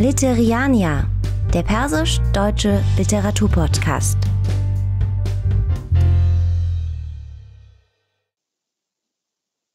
Literiania, der persisch-deutsche Literaturpodcast.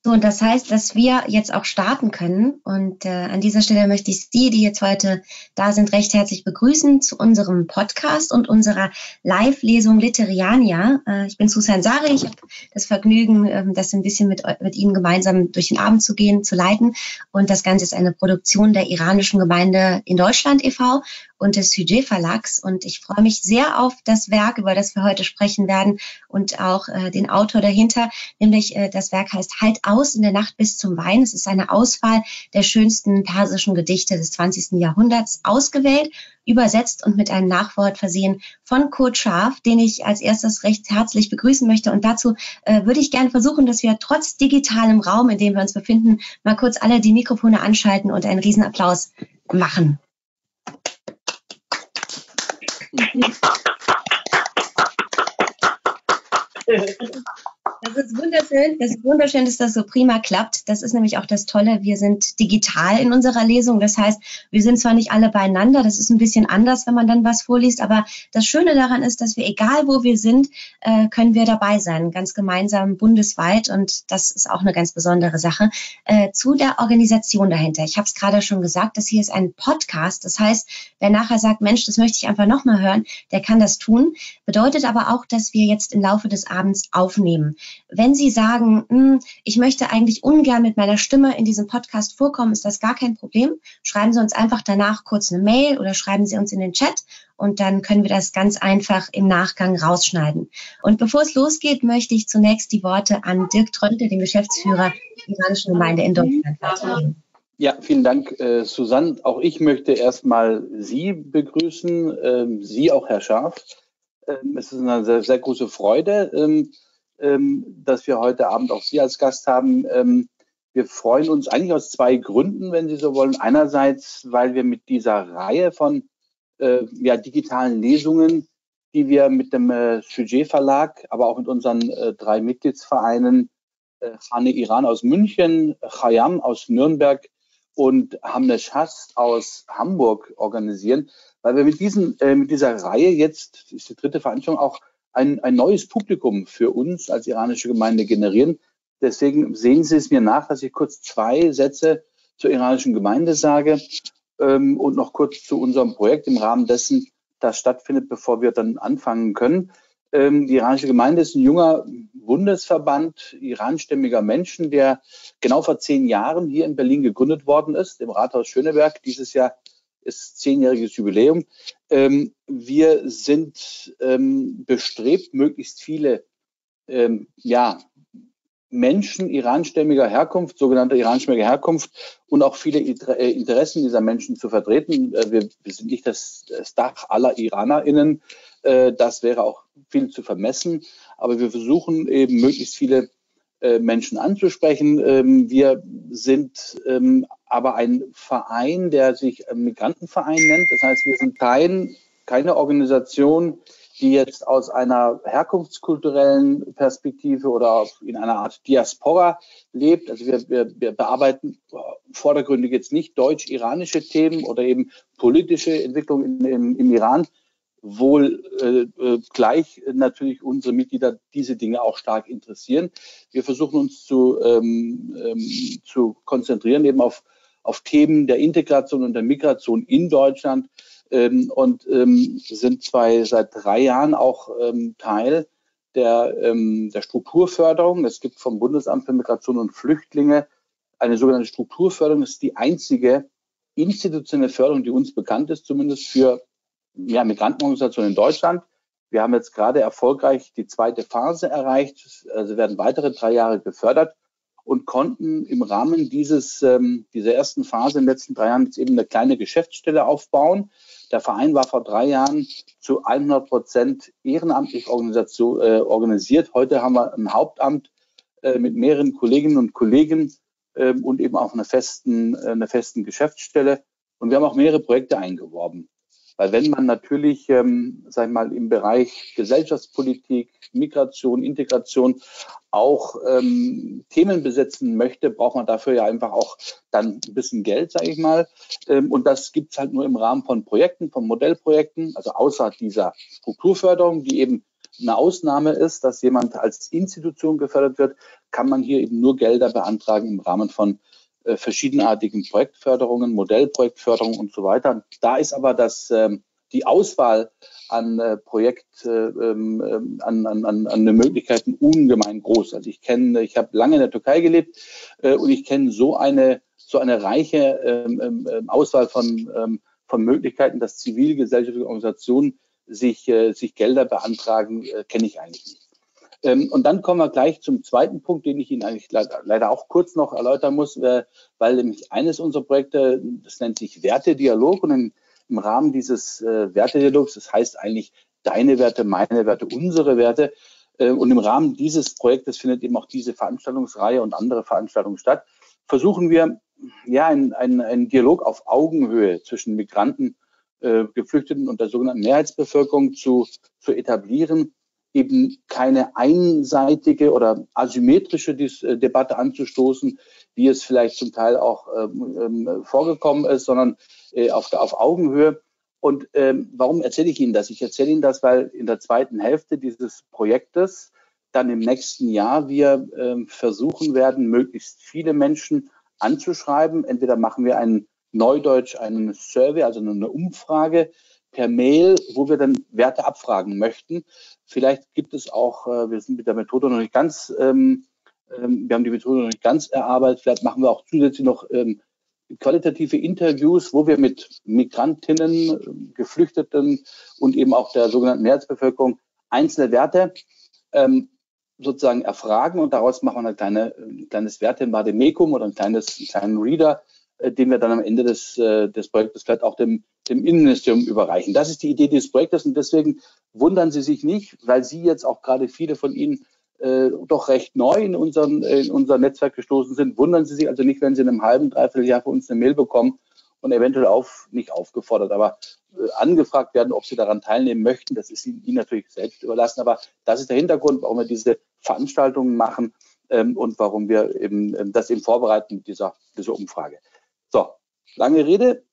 So, und das heißt, dass wir jetzt auch starten können. Und an dieser Stelle möchte ich Sie, die jetzt heute da sind, recht herzlich begrüßen zu unserem Podcast und unserer Live-Lesung Literiania. Ich bin Susan Zare. Ich habe das Vergnügen, das ein bisschen mit Ihnen gemeinsam durch den Abend zu gehen, zu leiten. Und das Ganze ist eine Produktion der Iranischen Gemeinde in Deutschland e.V. und des Sujet Verlags. Und ich freue mich sehr auf das Werk, über das wir heute sprechen werden, und auch den Autor dahinter. Nämlich das Werk heißt Halt aus in der Nacht bis zum Wein. Es ist eine Auswahl der schönsten persischen Gedichte des 20. Jahrhunderts, ausgewählt, übersetzt und mit einem Nachwort versehen von Kurt Scharf, den ich als erstes recht herzlich begrüßen möchte. Und dazu würde ich gerne versuchen, dass wir trotz digitalem Raum, in dem wir uns befinden, mal kurz alle die Mikrofone anschalten und einen Riesenapplaus machen. Das ist wunderschön. Das ist wunderschön, dass das so prima klappt. Das ist nämlich auch das Tolle. Wir sind digital in unserer Lesung. Das heißt, wir sind zwar nicht alle beieinander. Das ist ein bisschen anders, wenn man dann was vorliest. Aber das Schöne daran ist, dass wir, egal wo wir sind, können wir dabei sein. Ganz gemeinsam, bundesweit. Und das ist auch eine ganz besondere Sache. Zu der Organisation dahinter. Ich habe es gerade schon gesagt, das hier ist ein Podcast. Das heißt, wer nachher sagt, Mensch, das möchte ich einfach nochmal hören, der kann das tun. Bedeutet aber auch, dass wir jetzt im Laufe des Abends aufnehmen. Wenn Sie sagen, ich möchte eigentlich ungern mit meiner Stimme in diesem Podcast vorkommen, ist das gar kein Problem. Schreiben Sie uns einfach danach kurz eine Mail oder schreiben Sie uns in den Chat. Und dann können wir das ganz einfach im Nachgang rausschneiden. Und bevor es losgeht, möchte ich zunächst die Worte an Dirk Tröndle, den Geschäftsführer der Iranischen Gemeinde in Deutschland, weitergeben. Ja, vielen Dank, Susanne. Auch ich möchte erstmal Sie begrüßen, Sie auch, Herr Scharf. Es ist eine sehr, sehr große Freude, dass wir heute Abend auch Sie als Gast haben. Wir freuen uns eigentlich aus zwei Gründen, wenn Sie so wollen. Einerseits, weil wir mit dieser Reihe von digitalen Lesungen, die wir mit dem Sujet Verlag, aber auch mit unseren drei Mitgliedsvereinen, Hane Iran aus München, Chayam aus Nürnberg und Hamneshas aus Hamburg organisieren, weil wir mit dieser Reihe jetzt, ist die dritte Veranstaltung, auch ein neues Publikum für uns als Iranische Gemeinde generieren. Deswegen sehen Sie es mir nach, dass ich kurz zwei Sätze zur Iranischen Gemeinde sage und noch kurz zu unserem Projekt im Rahmen dessen, das stattfindet, bevor wir dann anfangen können. Die Iranische Gemeinde ist ein junger Bundesverband iranstämmiger Menschen, der genau vor 10 Jahren hier in Berlin gegründet worden ist, im Rathaus Schöneberg. Dieses Jahr ist 10-jähriges Jubiläum. Wir sind bestrebt, möglichst viele Menschen iranstämmiger Herkunft, sogenannter iranstämmiger Herkunft, und auch viele Interessen dieser Menschen zu vertreten. Wir sind nicht das Dach aller IranerInnen. Das wäre auch viel zu vermessen. Aber wir versuchen eben, möglichst viele Menschen anzusprechen. Wir sind aber ein Verein, der sich Migrantenverein nennt. Das heißt, wir sind keine Organisation, die jetzt aus einer herkunftskulturellen Perspektive oder in einer Art Diaspora lebt. Also wir bearbeiten vordergründig jetzt nicht deutsch-iranische Themen oder eben politische Entwicklungen im Iran, wohl gleich natürlich unsere Mitglieder diese Dinge auch stark interessieren. Wir versuchen uns zu konzentrieren eben auf Themen der Integration und der Migration in Deutschland und sind seit 3 Jahren auch Teil der Strukturförderung. Es gibt vom Bundesamt für Migration und Flüchtlinge eine sogenannte Strukturförderung. Das ist die einzige institutionelle Förderung, die uns bekannt ist, zumindest für Migrantenorganisationen in Deutschland. Wir haben jetzt gerade erfolgreich die 2. Phase erreicht, also werden weitere 3 Jahre gefördert und konnten im Rahmen dieser ersten Phase in den letzten 3 Jahren jetzt eben eine kleine Geschäftsstelle aufbauen. Der Verein war vor 3 Jahren zu 100% ehrenamtlich organisiert. Heute haben wir ein Hauptamt mit mehreren Kolleginnen und Kollegen und eben auch einer festen Geschäftsstelle. Und wir haben auch mehrere Projekte eingeworben. Weil wenn man natürlich, sag ich mal, im Bereich Gesellschaftspolitik, Migration, Integration auch Themen besetzen möchte, braucht man dafür ja einfach auch dann ein bisschen Geld, sage ich mal. Und das gibt's halt nur im Rahmen von Projekten, von Modellprojekten, also außer dieser Strukturförderung, die eben eine Ausnahme ist, dass jemand als Institution gefördert wird, kann man hier eben nur Gelder beantragen im Rahmen von verschiedenartigen Projektförderungen, Modellprojektförderungen und so weiter. Da ist aber die Auswahl an an den Möglichkeiten ungemein groß. Also ich habe lange in der Türkei gelebt und ich kenne so eine reiche Auswahl von Möglichkeiten, dass zivilgesellschaftliche Organisationen sich Gelder beantragen, kenne ich eigentlich nicht. Und dann kommen wir gleich zum zweiten Punkt, den ich Ihnen eigentlich leider auch kurz noch erläutern muss, weil nämlich eines unserer Projekte, das nennt sich Wertedialog, und im Rahmen dieses Wertedialogs, das heißt eigentlich deine Werte, meine Werte, unsere Werte, und im Rahmen dieses Projektes findet eben auch diese Veranstaltungsreihe und andere Veranstaltungen statt, versuchen wir ja einen Dialog auf Augenhöhe zwischen Migranten, Geflüchteten und der sogenannten Mehrheitsbevölkerung zu etablieren, eben keine einseitige oder asymmetrische Debatte anzustoßen, wie es vielleicht zum Teil auch vorgekommen ist, sondern auf Augenhöhe. Und warum erzähle ich Ihnen das? Ich erzähle Ihnen das, weil in der zweiten Hälfte dieses Projektes dann im nächsten Jahr wir versuchen werden, möglichst viele Menschen anzuschreiben. Entweder machen wir einen Neudeutsch, einen Survey, also eine Umfrage per Mail, wo wir dann Werte abfragen möchten. Vielleicht gibt es auch, wir sind mit der Methode noch nicht ganz, wir haben die Methode noch nicht ganz erarbeitet, vielleicht machen wir auch zusätzlich noch qualitative Interviews, wo wir mit Migrantinnen, Geflüchteten und eben auch der sogenannten Mehrheitsbevölkerung einzelne Werte sozusagen erfragen, und daraus machen wir ein kleines Wertebademekum oder einen kleinen Reader, den wir dann am Ende des Projektes vielleicht auch dem Innenministerium überreichen. Das ist die Idee dieses Projektes, und deswegen wundern Sie sich nicht, weil Sie jetzt auch gerade viele von Ihnen doch recht neu in unser Netzwerk gestoßen sind. Wundern Sie sich also nicht, wenn Sie in einem halben, dreiviertel Jahr von uns eine Mail bekommen und eventuell nicht aufgefordert, aber angefragt werden, ob Sie daran teilnehmen möchten. Das ist Ihnen natürlich selbst überlassen, aber das ist der Hintergrund, warum wir diese Veranstaltungen machen und warum wir eben das eben vorbereiten mit dieser Umfrage. So, lange Rede.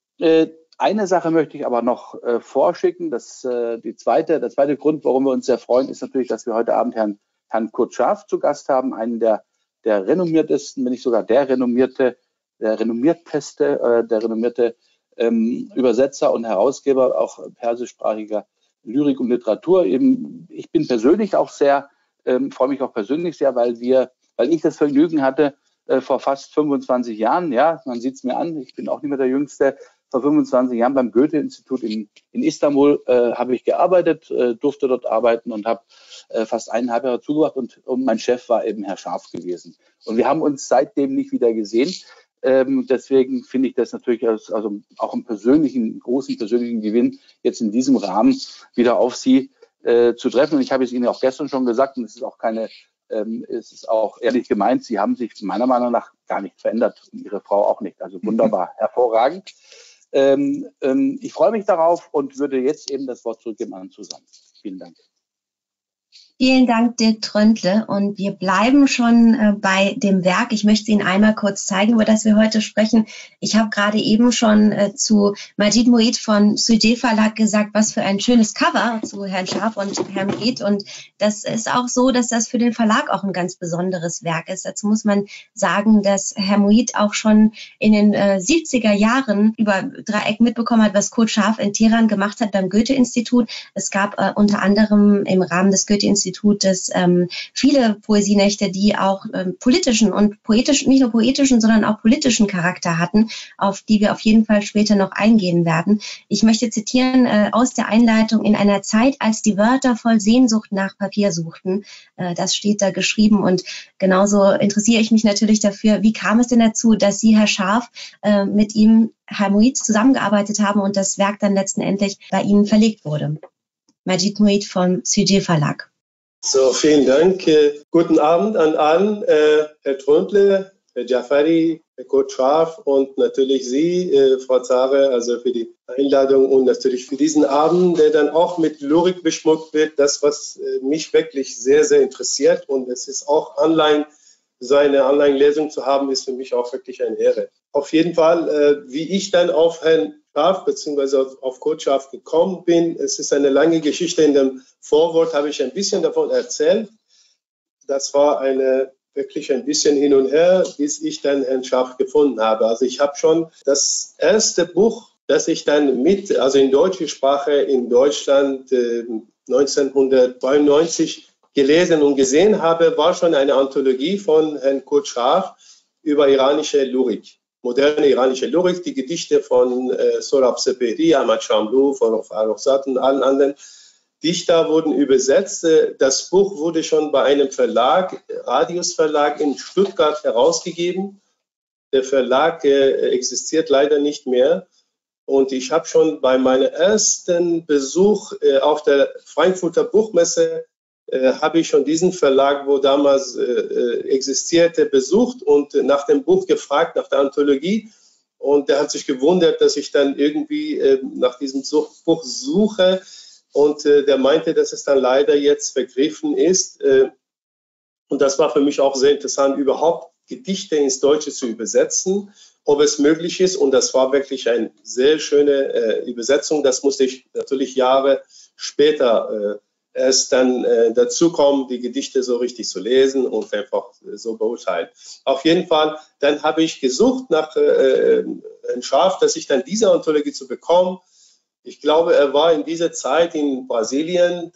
Eine Sache möchte ich aber noch vorschicken. Der zweite Grund, warum wir uns sehr freuen, ist natürlich, dass wir heute Abend Herrn Kurt Scharf zu Gast haben, einen der renommiertesten, wenn nicht sogar der renommierte Übersetzer und Herausgeber auch persischsprachiger Lyrik und Literatur. Eben, ich bin persönlich auch sehr, freue mich auch persönlich sehr, weil ich das Vergnügen hatte, vor fast 25 Jahren, ja, man sieht es mir an, ich bin auch nicht mehr der Jüngste, vor 25 Jahren beim Goethe-Institut in Istanbul habe ich gearbeitet, durfte dort arbeiten und habe fast 1,5 Jahre zugebracht, und mein Chef war eben Herr Scharf gewesen. Und wir haben uns seitdem nicht wieder gesehen. Deswegen finde ich das natürlich also auch einen großen persönlichen Gewinn, jetzt in diesem Rahmen wieder auf Sie zu treffen. Und ich habe es Ihnen auch gestern schon gesagt, und es ist auch es ist auch ehrlich gemeint, Sie haben sich meiner Meinung nach gar nicht verändert und Ihre Frau auch nicht. Also wunderbar, hervorragend. Ich freue mich darauf und würde jetzt eben das Wort zurückgeben an Susan. Vielen Dank. Vielen Dank, Dirk Tröndle. Und wir bleiben schon bei dem Werk. Ich möchte Ihnen einmal kurz zeigen, über das wir heute sprechen. Ich habe gerade eben schon zu Majid Moid von Sujet Verlag gesagt, was für ein schönes Cover zu Herrn Scharf und Herrn Moid. Und das ist auch so, dass das für den Verlag auch ein ganz besonderes Werk ist. Dazu muss man sagen, dass Herr Moid auch schon in den 70er Jahren über Dreieck mitbekommen hat, was Kurt Scharf in Teheran gemacht hat beim Goethe-Institut. Es gab unter anderem im Rahmen des Goethe-Instituts viele Poesienächte, die auch nicht nur poetischen, sondern auch politischen Charakter hatten, auf die wir auf jeden Fall später noch eingehen werden. Ich möchte zitieren aus der Einleitung: In einer Zeit, als die Wörter voll Sehnsucht nach Papier suchten. Das steht da geschrieben, und genauso interessiere ich mich natürlich dafür, wie kam es denn dazu, dass Sie, Herr Scharf, mit ihm, Herr Moid, zusammengearbeitet haben und das Werk dann letztendlich bei Ihnen verlegt wurde. Majid Moid vom Sujet Verlag. So, vielen Dank. Guten Abend an allen, Herr Tröndle, Herr Jafari, Kurt Scharf und natürlich Sie, Frau Zare, also für die Einladung und natürlich für diesen Abend, der dann auch mit Lyrik beschmückt wird. Das, was mich wirklich sehr, sehr interessiert, und es ist auch online, seine Online-Lesung zu haben, ist für mich auch wirklich eine Ehre. Auf jeden Fall, wie ich dann auf Herrn Scharf bzw. auf Kurt Scharf gekommen bin, es ist eine lange Geschichte. In dem Vorwort habe ich ein bisschen davon erzählt. Das war eine wirklich ein bisschen hin und her, bis ich dann Herrn Scharf gefunden habe. Also ich habe schon das erste Buch, das ich dann also in deutscher Sprache in Deutschland 1992 gelesen und gesehen habe, war schon eine Anthologie von Herrn Kurt Scharf über iranische Lyrik, moderne iranische Lyrik, die Gedichte von Sohrab Sepehri, Ahmad Shamlu, Forugh Farrochzad und allen anderen Dichter wurden übersetzt. Das Buch wurde schon bei einem Verlag, Radius Verlag in Stuttgart, herausgegeben. Der Verlag existiert leider nicht mehr. Und ich habe schon bei meinem ersten Besuch auf der Frankfurter Buchmesse, habe ich schon diesen Verlag, wo damals existierte, besucht und nach dem Buch gefragt, nach der Anthologie. Und der hat sich gewundert, dass ich dann irgendwie nach diesem Buch suche. Und der meinte, dass es dann leider jetzt vergriffen ist. Und das war für mich auch sehr interessant, überhaupt Gedichte ins Deutsche zu übersetzen, ob es möglich ist. Und das war wirklich eine sehr schöne Übersetzung. Das musste ich natürlich Jahre später erst dann dazu kommen, die Gedichte so richtig zu lesen und einfach so beurteilen. Auf jeden Fall, dann habe ich gesucht nach einem Scharf, dass ich dann diese Anthologie zu bekommen. Ich glaube, er war in dieser Zeit in Brasilien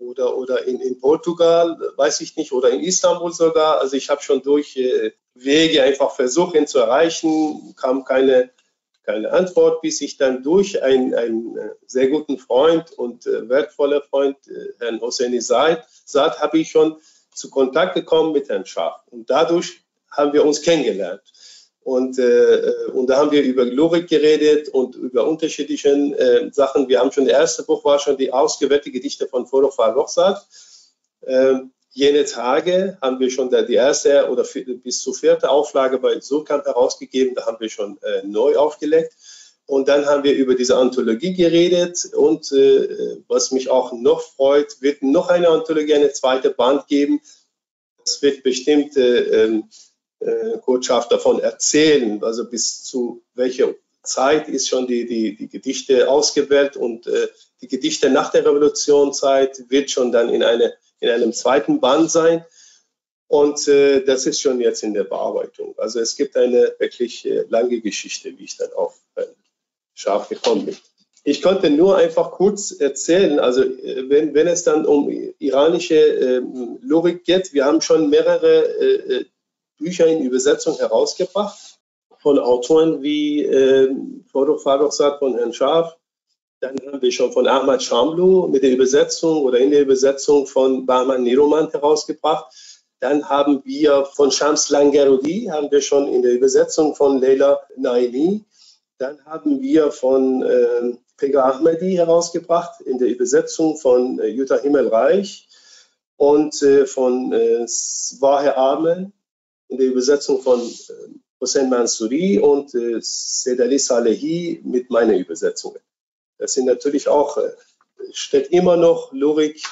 oder in Portugal, weiß ich nicht, oder in Istanbul sogar. Also ich habe schon durch Wege einfach versucht, ihn zu erreichen, kam keine Antwort, bis ich dann durch einen sehr guten Freund und wertvoller Freund, Herrn Hosseini Saad, habe ich schon zu Kontakt gekommen mit Herrn Scharf. Und dadurch haben wir uns kennengelernt. Und da haben wir über Lyrik geredet und über unterschiedliche Sachen. Wir haben schon, das erste Buch war schon die ausgewählte Gedichte von Forugh Farrokhzad. Jene Tage haben wir schon die erste oder bis zur vierten Auflage bei Surkamp herausgegeben. Da haben wir schon neu aufgelegt. Und dann haben wir über diese Anthologie geredet. Und was mich auch noch freut, wird noch eine Anthologie, eine zweite Band geben. Das wird bestimmt... Kurt Scharf davon erzählen, also bis zu welcher Zeit ist schon die Gedichte ausgewählt, und die Gedichte nach der Revolutionszeit wird schon dann in einem zweiten Band sein, und das ist schon jetzt in der Bearbeitung. Also es gibt eine wirklich lange Geschichte, wie ich dann auf Scharf gekommen bin. Ich konnte nur einfach kurz erzählen, also wenn es dann um iranische Lyrik geht, wir haben schon mehrere Bücher in Übersetzung herausgebracht von Autoren wie Forugh Farrokhzad, von Herrn Scharf. Dann haben wir schon von Ahmad Shamlu mit der Übersetzung oder in der Übersetzung von Bahman Niroman herausgebracht. Dann haben wir von Shams Langarudi, haben wir schon in der Übersetzung von Leila Naili. Dann haben wir von Pega Ahmadi herausgebracht in der Übersetzung von Jutta Himmelreich und von Swahe Amel in der Übersetzung von Hossein Mansouri und Sedali Salehi mit meiner Übersetzung. Das sind natürlich auch, steht immer noch, Lyrik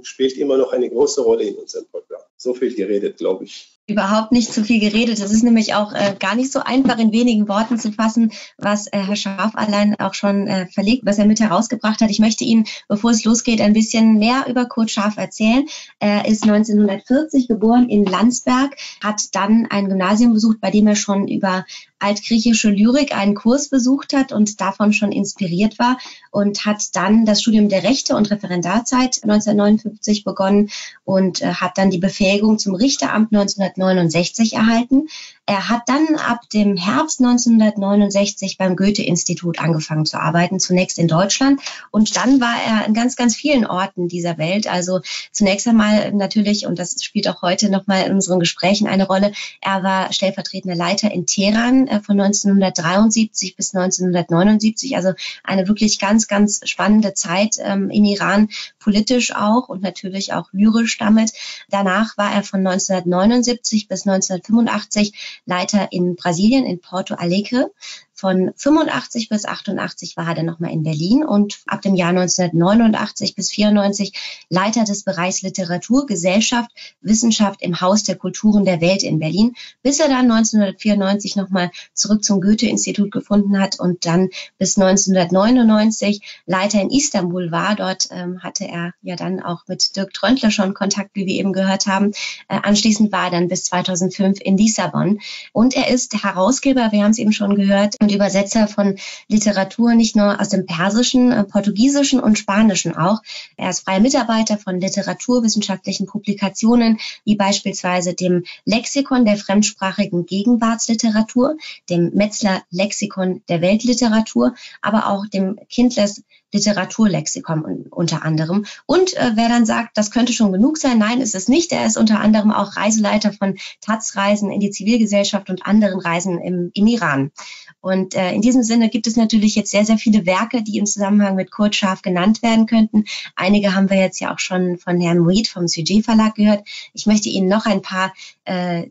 spielt immer noch eine große Rolle in unserem Programm. So viel geredet, glaube ich. Überhaupt nicht zu viel geredet. Das ist nämlich auch gar nicht so einfach, in wenigen Worten zu fassen, was Herr Scharf allein auch schon verlegt, was er mit herausgebracht hat. Ich möchte Ihnen, bevor es losgeht, ein bisschen mehr über Kurt Scharf erzählen. Er ist 1940 geboren in Landsberg, hat dann ein Gymnasium besucht, bei dem er schon über altgriechische Lyrik einen Kurs besucht hat und davon schon inspiriert war, und hat dann das Studium der Rechte und Referendarzeit 1959 begonnen und hat dann die Befähigung zum Richteramt 1969 erhalten. Er hat dann ab dem Herbst 1969 beim Goethe-Institut angefangen zu arbeiten, zunächst in Deutschland, und dann war er in ganz, ganz vielen Orten dieser Welt. Also zunächst einmal natürlich, und das spielt auch heute nochmal in unseren Gesprächen eine Rolle, er war stellvertretender Leiter in Teheran von 1973 bis 1979, also eine wirklich ganz, ganz spannende Zeit in Iran, politisch auch und natürlich auch lyrisch damit. Danach war er von 1979 bis 1985 Leiter in Brasilien, in Porto Alegre. Von 85 bis 88 war er dann nochmal in Berlin und ab dem Jahr 1989 bis 94 Leiter des Bereichs Literatur, Gesellschaft, Wissenschaft im Haus der Kulturen der Welt in Berlin, bis er dann 1994 nochmal zurück zum Goethe-Institut gefunden hat und dann bis 1999 Leiter in Istanbul war. Dort hatte er ja dann auch mit Dirk Tröndle schon Kontakt, wie wir eben gehört haben. Anschließend war er dann bis 2005 in Lissabon und er ist Herausgeber, wir haben es eben schon gehört, und Übersetzer von Literatur, nicht nur aus dem Persischen, Portugiesischen und Spanischen auch. Er ist freier Mitarbeiter von literaturwissenschaftlichen Publikationen, wie beispielsweise dem Lexikon der fremdsprachigen Gegenwartsliteratur, dem Metzler Lexikon der Weltliteratur, aber auch dem Kindlers Literaturlexikon unter anderem. Und wer dann sagt, das könnte schon genug sein, nein, ist es nicht. Er ist unter anderem auch Reiseleiter von Taz-Reisen in die Zivilgesellschaft und anderen Reisen in Iran. Und in diesem Sinne gibt es natürlich jetzt sehr, sehr viele Werke, die im Zusammenhang mit Kurt Scharf genannt werden könnten. Einige haben wir jetzt ja auch schon von Herrn Reed vom Sujet Verlag gehört. Ich möchte Ihnen noch ein paar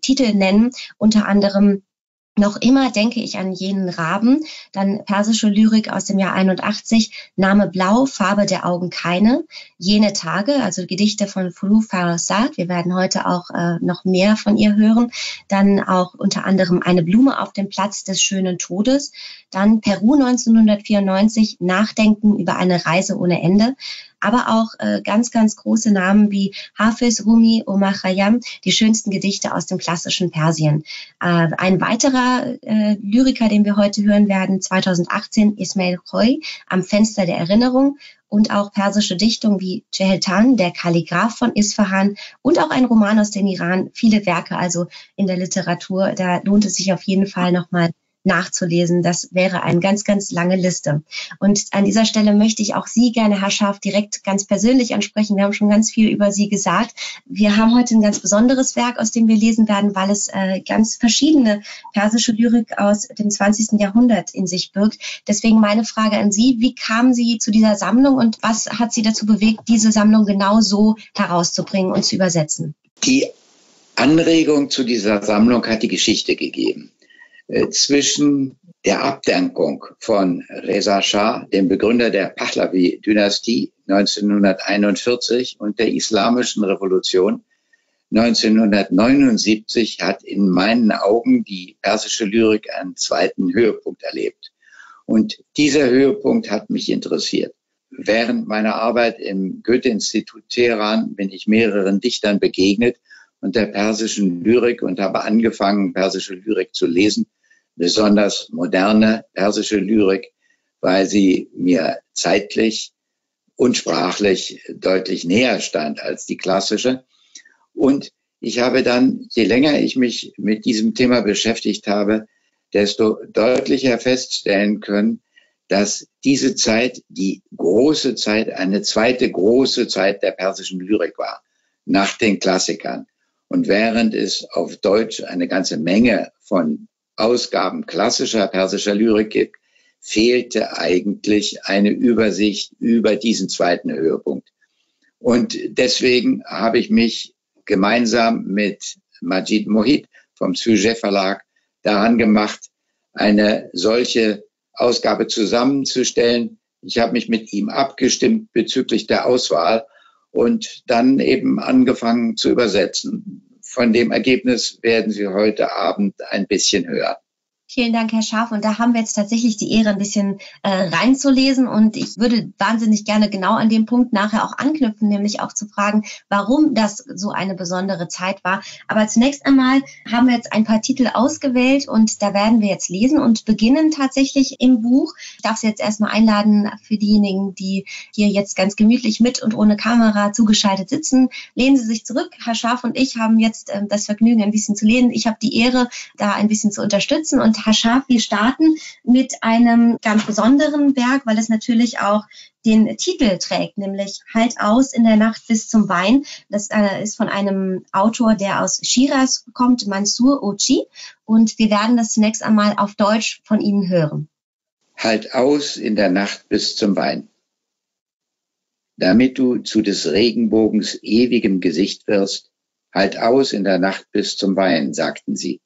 Titel nennen, unter anderem Noch immer denke ich an jenen Raben, dann persische Lyrik aus dem Jahr 81, Name Blau, Farbe der Augen keine, Jene Tage, also Gedichte von Forugh Farrochzad, wir werden heute auch noch mehr von ihr hören, dann auch unter anderem Eine Blume auf dem Platz des schönen Todes, dann Peru 1994, Nachdenken über eine Reise ohne Ende, aber auch ganz, ganz große Namen wie Hafiz, Rumi, Omar Khayyam, die schönsten Gedichte aus dem klassischen Persien. Ein weiterer Lyriker, den wir heute hören werden, 2018, Ismail Khoi, Am Fenster der Erinnerung, und auch persische Dichtungen wie Cheheltan, der Kalligraph von Isfahan, und auch ein Roman aus dem Iran. Viele Werke also in der Literatur, da lohnt es sich auf jeden Fall nochmal nachzulesen. Das wäre eine ganz, ganz lange Liste. Und an dieser Stelle möchte ich auch Sie gerne, Herr Scharf, direkt ganz persönlich ansprechen. Wir haben schon ganz viel über Sie gesagt. Wir haben heute ein ganz besonderes Werk, aus dem wir lesen werden, weil es ganz verschiedene persische Lyrik aus dem 20. Jahrhundert in sich birgt. Deswegen meine Frage an Sie, wie kamen Sie zu dieser Sammlung und was hat Sie dazu bewegt, diese Sammlung genau so herauszubringen und zu übersetzen? Die Anregung zu dieser Sammlung hat die Geschichte gegeben. Zwischen der Abdankung von Reza Shah, dem Begründer der Pahlavi-Dynastie 1941, und der Islamischen Revolution 1979 hat in meinen Augen die persische Lyrik einen zweiten Höhepunkt erlebt. Und dieser Höhepunkt hat mich interessiert. Während meiner Arbeit im Goethe-Institut Teheran bin ich mehreren Dichtern begegnet und der persischen Lyrik und habe angefangen, persische Lyrik zu lesen, besonders moderne persische Lyrik, weil sie mir zeitlich und sprachlich deutlich näher stand als die klassische. Und ich habe dann, je länger ich mich mit diesem Thema beschäftigt habe, desto deutlicher feststellen können, dass diese Zeit, die große Zeit, eine zweite große Zeit der persischen Lyrik war, nach den Klassikern. Und während es auf Deutsch eine ganze Menge von Ausgaben klassischer persischer Lyrik gibt, fehlte eigentlich eine Übersicht über diesen zweiten Höhepunkt. Und deswegen habe ich mich gemeinsam mit Majid Mohit vom Sujet Verlag daran gemacht, eine solche Ausgabe zusammenzustellen. Ich habe mich mit ihm abgestimmt bezüglich der Auswahl und dann eben angefangen zu übersetzen. Von dem Ergebnis werden Sie heute Abend ein bisschen hören. Vielen Dank, Herr Scharf. Und da haben wir jetzt tatsächlich die Ehre, ein bisschen reinzulesen. Und ich würde wahnsinnig gerne genau an dem Punkt nachher auch anknüpfen, nämlich auch zu fragen, warum das so eine besondere Zeit war. Aber zunächst einmal haben wir jetzt ein paar Titel ausgewählt und da werden wir jetzt lesen und beginnen tatsächlich im Buch. Ich darf Sie jetzt erstmal einladen für diejenigen, die hier jetzt ganz gemütlich mit und ohne Kamera zugeschaltet sitzen. Lehnen Sie sich zurück. Herr Scharf und ich haben jetzt das Vergnügen, ein bisschen zu lesen. Ich habe die Ehre, da ein bisschen zu unterstützen, und Herr Scharf, wir starten mit einem ganz besonderen Werk, weil es natürlich auch den Titel trägt, nämlich Halt aus in der Nacht bis zum Wein. Das ist von einem Autor, der aus Shiraz kommt, Mansur Ochi. Und wir werden das zunächst einmal auf Deutsch von Ihnen hören. Halt aus in der Nacht bis zum Wein. Damit du zu des Regenbogens ewigem Gesicht wirst, halt aus in der Nacht bis zum Wein, sagten sie.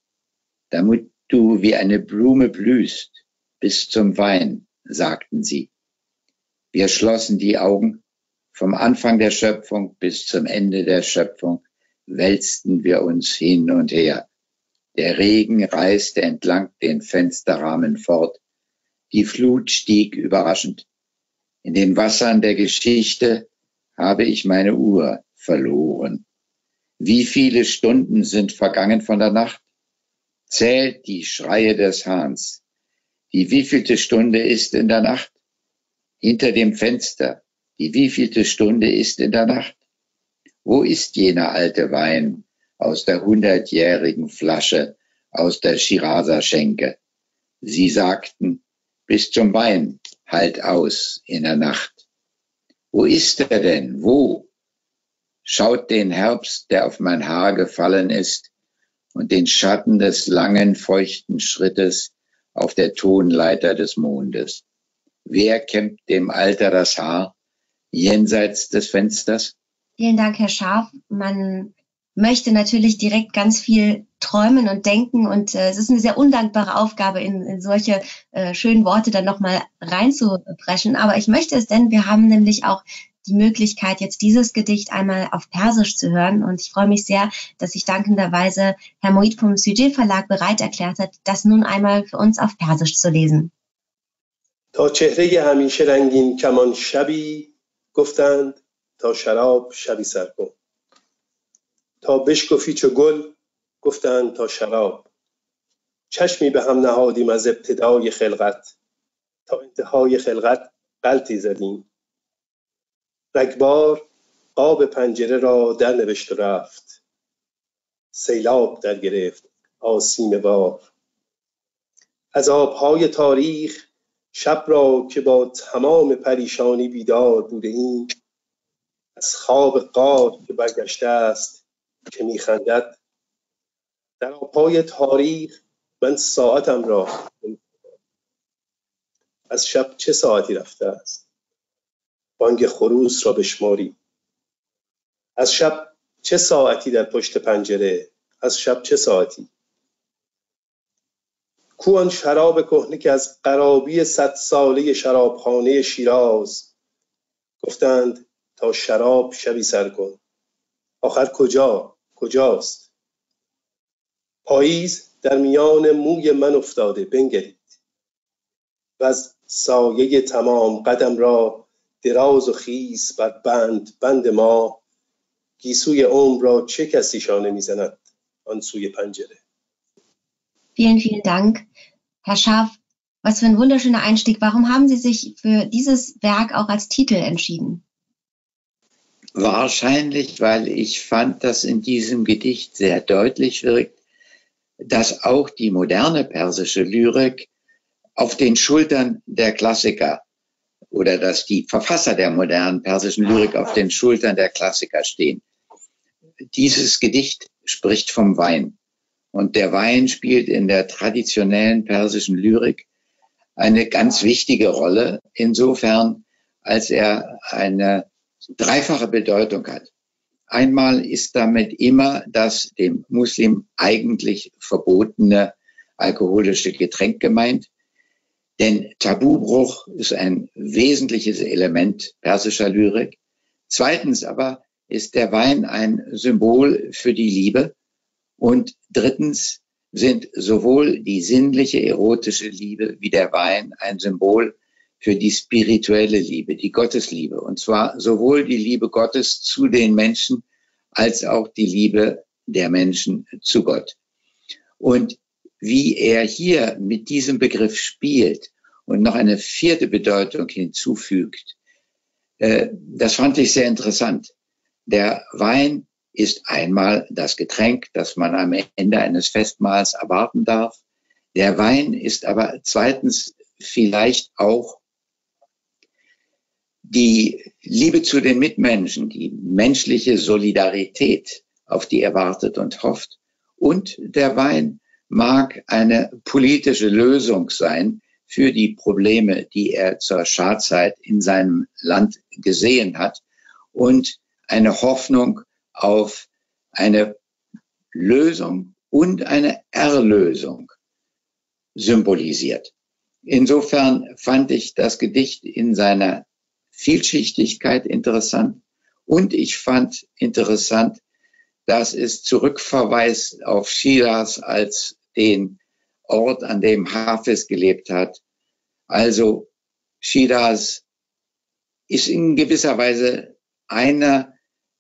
damit du wie eine Blume blühst bis zum Wein, sagten sie. Wir schlossen die Augen. Vom Anfang der Schöpfung bis zum Ende der Schöpfung wälzten wir uns hin und her. Der Regen reiste entlang den Fensterrahmen fort. Die Flut stieg überraschend. In den Wassern der Geschichte habe ich meine Uhr verloren. Wie viele Stunden sind vergangen von der Nacht? Zählt die Schreie des Hahns. Die wievielte Stunde ist in der Nacht? Hinter dem Fenster. Die wievielte Stunde ist in der Nacht? Wo ist jener alte Wein aus der 100-jährigen Flasche, aus der Shirazer Schenke? Sie sagten, bis zum Wein, halt aus in der Nacht. Wo ist er denn? Wo? Schaut den Herbst, der auf mein Haar gefallen ist, und den Schatten des langen, feuchten Schrittes auf der Tonleiter des Mondes. Wer kämmt dem Alter das Haar jenseits des Fensters? Vielen Dank, Herr Scharf. Man möchte natürlich direkt ganz viel träumen und denken, und es ist eine sehr undankbare Aufgabe, in solche schönen Worte dann nochmal reinzupreschen. Aber ich möchte es, denn wir haben nämlich auch die Möglichkeit, jetzt dieses Gedicht einmal auf Persisch zu hören. Und ich freue mich sehr, dass sich dankenderweise Herr Moid vom Sujet Verlag bereit erklärt hat, das nun einmal für uns auf Persisch zu lesen. تا چهره همیشه رنگین کمان شبی گفتند تا شراب شبی سر کن. تا بشکفی چو گل گفتند تا شراب. چشمی به هم نهادیم از ابتدای خلقت تا انتهای خلقت غلطی زدیم. رگبار قاب پنجره را در نوشت و رفت. سیلاب در گرفت آسیم بار. از آبهای تاریخ شب را که با تمام پریشانی بیدار بوده ایم، از خواب غار که برگشته است که میخندد. در آبهای تاریخ من ساعتم را از شب چه ساعتی رفته است؟ بانگ خروس را بشماری. از شب چه ساعتی در پشت پنجره؟ از شب چه ساعتی؟ کو آن شراب کهنه که از قرابی 100 ساله شرابخانه شیراز گفتند تا شراب شبی سر کن. آخر کجا؟ کجاست؟ پاییز در میان موی من افتاده بنگرید و از سایه تمام قدم را دراز و خیز بر بند بند ما گیسوی عمر را چه کسی شانه می زند آن سوی پنجره. Vielen, vielen Dank, Herr Scharf. Was für ein wunderschöner Einstieg. Warum haben Sie sich für dieses Werk auch als Titel entschieden? Wahrscheinlich, weil ich fand, dass in diesem Gedicht sehr deutlich wirkt, dass auch die moderne persische Lyrik auf den Schultern der Klassiker oder dass die Verfasser der modernen persischen Lyrik auf den Schultern der Klassiker stehen. Dieses Gedicht spricht vom Wein. Und der Wein spielt in der traditionellen persischen Lyrik eine ganz wichtige Rolle, insofern, als er eine dreifache Bedeutung hat. Einmal ist damit immer das dem Muslim eigentlich verbotene alkoholische Getränk gemeint, denn Tabubruch ist ein wesentliches Element persischer Lyrik. Zweitens aber ist der Wein ein Symbol für die Liebe. Und drittens sind sowohl die sinnliche, erotische Liebe wie der Wein ein Symbol für die spirituelle Liebe, die Gottesliebe. Und zwar sowohl die Liebe Gottes zu den Menschen als auch die Liebe der Menschen zu Gott. Und wie er hier mit diesem Begriff spielt und noch eine vierte Bedeutung hinzufügt, das fand ich sehr interessant. Der Wein ist einmal das Getränk, das man am Ende eines Festmahls erwarten darf. Der Wein ist aber zweitens vielleicht auch die Liebe zu den Mitmenschen, die menschliche Solidarität, auf die er wartet und hofft. Und der Wein mag eine politische Lösung sein für die Probleme, die er zur Schahzeit in seinem Land gesehen hat, und eine Hoffnung auf eine Lösung und eine Erlösung symbolisiert. Insofern fand ich das Gedicht in seiner Vielschichtigkeit interessant und ich fand interessant, dass es zurückverweist auf Shiraz als den Ort, an dem Hafiz gelebt hat. Also Shiraz ist in gewisser Weise einer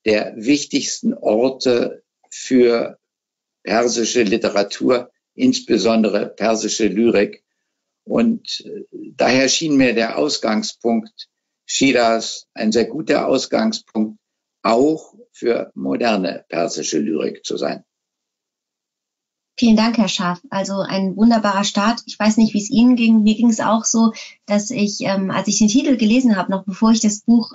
der wichtigsten Orte für persische Literatur, insbesondere persische Lyrik. Und daher schien mir der Ausgangspunkt Shiraz ein sehr guter Ausgangspunkt auch für moderne persische Lyrik zu sein. Vielen Dank, Herr Scharf. Also ein wunderbarer Start. Ich weiß nicht, wie es Ihnen ging. Mir ging es auch so, dass ich, als ich den Titel gelesen habe, noch bevor ich das Buch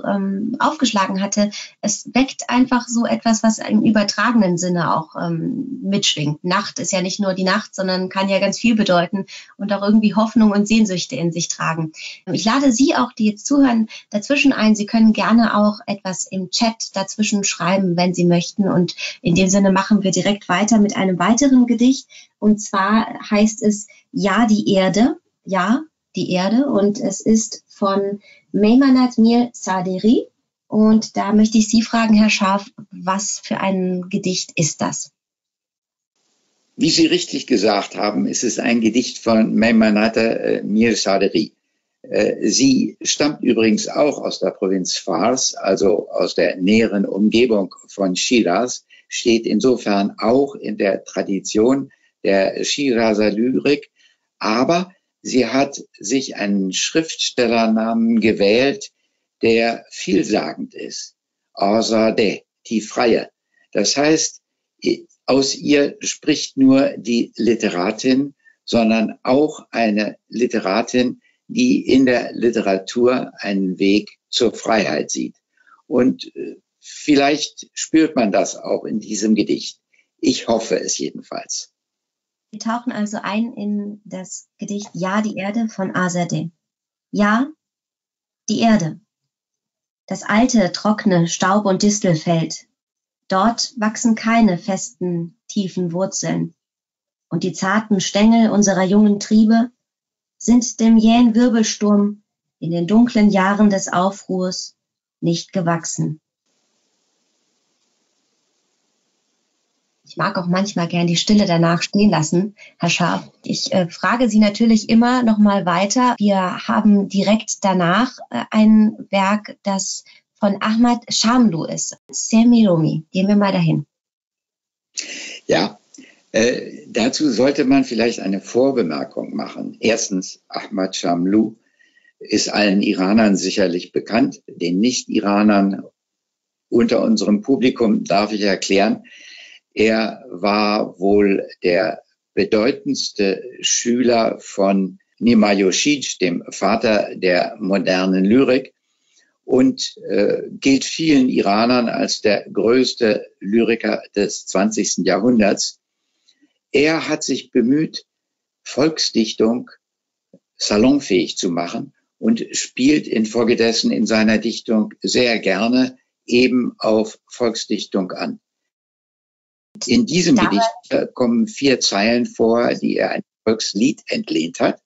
aufgeschlagen hatte, es weckt einfach so etwas, was im übertragenen Sinne auch mitschwingt. Nacht ist ja nicht nur die Nacht, sondern kann ja ganz viel bedeuten und auch irgendwie Hoffnung und Sehnsüchte in sich tragen. Ich lade Sie auch, die jetzt zuhören, dazwischen ein. Sie können gerne auch etwas im Chat dazwischen schreiben, wenn Sie möchten. Und in dem Sinne machen wir direkt weiter mit einem weiteren Gedicht. Und zwar heißt es Ja, die Erde und es ist von Meimanat Mir Saderi und da möchte ich Sie fragen, Herr Scharf, was für ein Gedicht ist das? Wie Sie richtig gesagt haben, ist es ein Gedicht von Meimanat Mir Saderi. Sie stammt übrigens auch aus der Provinz Fars, also aus der näheren Umgebung von Shiraz, steht insofern auch in der Tradition der Shirazer Lyrik, aber sie hat sich einen Schriftstellernamen gewählt, der vielsagend ist. Azadeh, die Freie. Das heißt, aus ihr spricht nur die Literatin, sondern auch eine Literatin, die in der Literatur einen Weg zur Freiheit sieht. Und vielleicht spürt man das auch in diesem Gedicht. Ich hoffe es jedenfalls. Wir tauchen also ein in das Gedicht Ja, die Erde von Azadeh. Ja, die Erde. Das alte, trockene Staub- und Distelfeld. Dort wachsen keine festen, tiefen Wurzeln. Und die zarten Stängel unserer jungen Triebe sind dem jähen Wirbelsturm in den dunklen Jahren des Aufruhrs nicht gewachsen. Ich mag auch manchmal gern die Stille danach stehen lassen, Herr Scharf. Ich frage Sie natürlich immer noch mal weiter. Wir haben direkt danach ein Werk, das von Ahmad Shamlu ist. Semirom. Gehen wir mal dahin. Ja, dazu sollte man vielleicht eine Vorbemerkung machen. Erstens, Ahmad Shamlu ist allen Iranern sicherlich bekannt. Den Nicht-Iranern unter unserem Publikum darf ich erklären, er war wohl der bedeutendste Schüler von Nima Yushij, dem Vater der modernen Lyrik, und gilt vielen Iranern als der größte Lyriker des 20. Jahrhunderts. Er hat sich bemüht, Volksdichtung salonfähig zu machen und spielt infolgedessen in seiner Dichtung sehr gerne eben auf Volksdichtung an. In diesem Gedicht kommen 4 Zeilen vor, die er ein Volkslied entlehnt hat.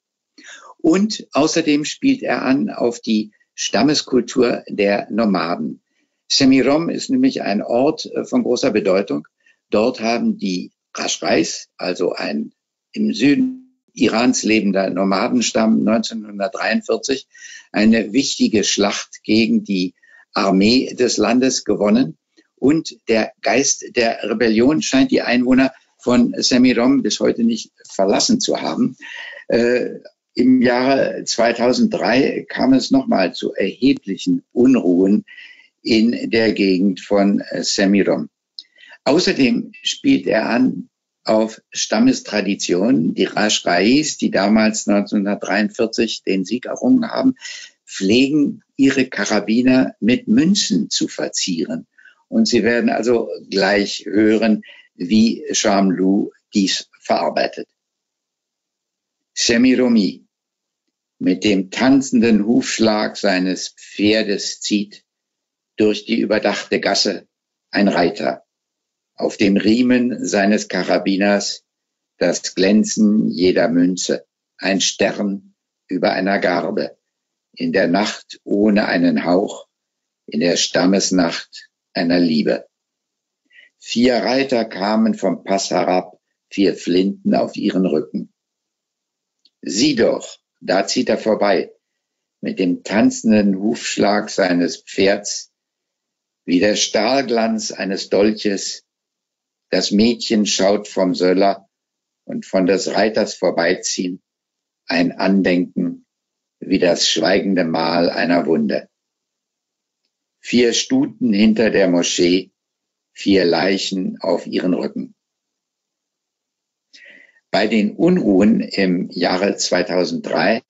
Und außerdem spielt er an auf die Stammeskultur der Nomaden. Semirom ist nämlich ein Ort von großer Bedeutung. Dort haben die Kaschgais, also ein im Süden Irans lebender Nomadenstamm, 1943 eine wichtige Schlacht gegen die Armee des Landes gewonnen. Und der Geist der Rebellion scheint die Einwohner von Semirom bis heute nicht verlassen zu haben. Im Jahre 2003 kam es nochmal zu erheblichen Unruhen in der Gegend von Semirom. Außerdem spielt er an auf Stammestraditionen. Die Kaschgais, die damals 1943 den Sieg errungen haben, pflegen ihre Karabiner mit Münzen zu verzieren. Und Sie werden also gleich hören, wie Shamlu dies verarbeitet. Semiromi mit dem tanzenden Hufschlag seines Pferdes zieht durch die überdachte Gasse ein Reiter. auf dem Riemen seines Karabiners das Glänzen jeder Münze, ein Stern über einer Garbe, in der Nacht ohne einen Hauch, in der Stammesnacht einer Liebe. 4 Reiter kamen vom Pass herab, 4 Flinten auf ihren Rücken. Sieh doch, da zieht er vorbei, mit dem tanzenden Hufschlag seines Pferds, wie der Stahlglanz eines Dolches. Das Mädchen schaut vom Söller und von des Reiters vorbeiziehen, ein Andenken wie das schweigende Mahl einer Wunde. 4 Stuten hinter der Moschee, 4 Leichen auf ihren Rücken. Bei den Unruhen im Jahre 2003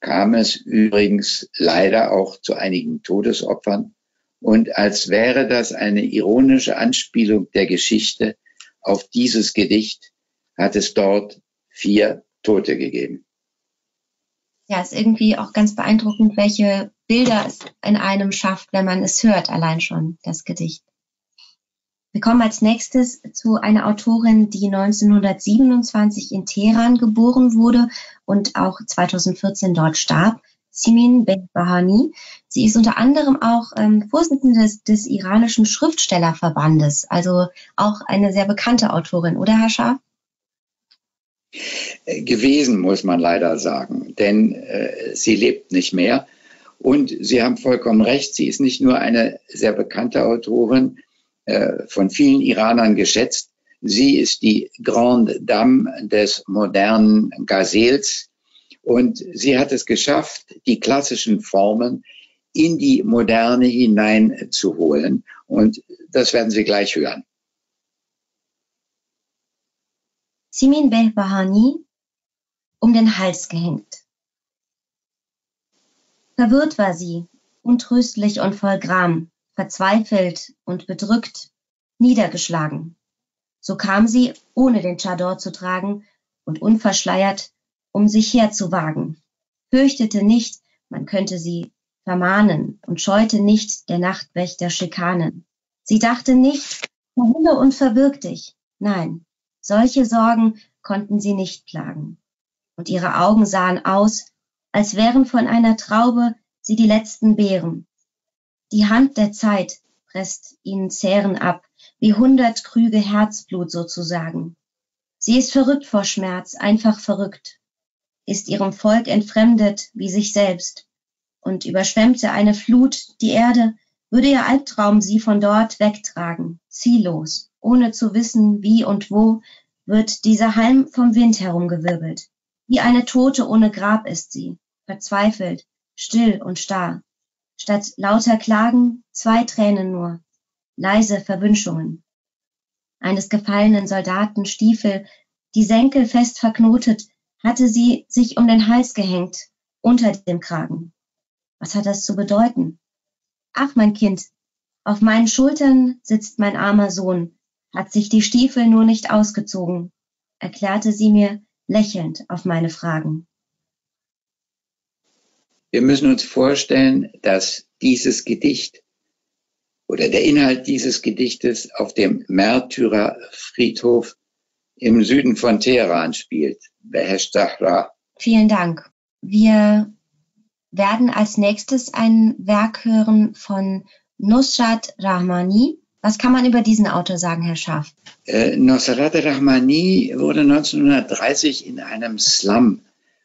kam es übrigens leider auch zu einigen Todesopfern, und als wäre das eine ironische Anspielung der Geschichte auf dieses Gedicht, hat es dort 4 Tote gegeben. Ja, ist irgendwie auch ganz beeindruckend, welche Bilder es in einem schafft, wenn man es hört, allein schon das Gedicht. Wir kommen als nächstes zu einer Autorin, die 1927 in Teheran geboren wurde und auch 2014 dort starb, Simin Behbahani. Sie ist unter anderem auch Vorsitzende des iranischen Schriftstellerverbandes, also auch eine sehr bekannte Autorin, oder Herr Scharf? Gewesen, muss man leider sagen, denn sie lebt nicht mehr. Und Sie haben vollkommen recht, sie ist nicht nur eine sehr bekannte Autorin, von vielen Iranern geschätzt. Sie ist die Grande Dame des modernen Gazels und sie hat es geschafft, die klassischen Formen in die Moderne hineinzuholen und das werden Sie gleich hören. Simin Behbahani, um den Hals gehängt. Verwirrt war sie, untröstlich und voll Gram, verzweifelt und bedrückt, niedergeschlagen. So kam sie, ohne den Chador zu tragen und unverschleiert, um sich herzuwagen. Fürchtete nicht, man könnte sie vermahnen und scheute nicht der Nachtwächter Schikanen. Sie dachte nicht, verhindere und verwirk dich. Nein, solche Sorgen konnten sie nicht plagen. Und ihre Augen sahen aus, als wären von einer Traube sie die letzten Beeren. Die Hand der Zeit presst ihnen Zähren ab, wie 100 Krüge Herzblut sozusagen. Sie ist verrückt vor Schmerz, einfach verrückt, ist ihrem Volk entfremdet wie sich selbst und überschwemmte eine Flut die Erde, würde ihr Albtraum sie von dort wegtragen, ziellos, ohne zu wissen, wie und wo, wird dieser Halm vom Wind herumgewirbelt. Wie eine Tote ohne Grab ist sie, verzweifelt, still und starr. Statt lauter Klagen 2 Tränen nur, leise Verwünschungen. Eines gefallenen Soldatenstiefel, die Senkel fest verknotet, hatte sie sich um den Hals gehängt, unter dem Kragen. Was hat das zu bedeuten? Ach, mein Kind, auf meinen Schultern sitzt mein armer Sohn, hat sich die Stiefel nur nicht ausgezogen, erklärte sie mir lächelnd auf meine Fragen. Wir müssen uns vorstellen, dass dieses Gedicht oder der Inhalt dieses Gedichtes auf dem Märtyrerfriedhof im Süden von Teheran spielt. Vielen Dank. Wir werden als nächstes ein Werk hören von Nusrat Rahmani. Was kann man über diesen Autor sagen, Herr Scharf? Nusrat Rahmani wurde 1930 in einem Slum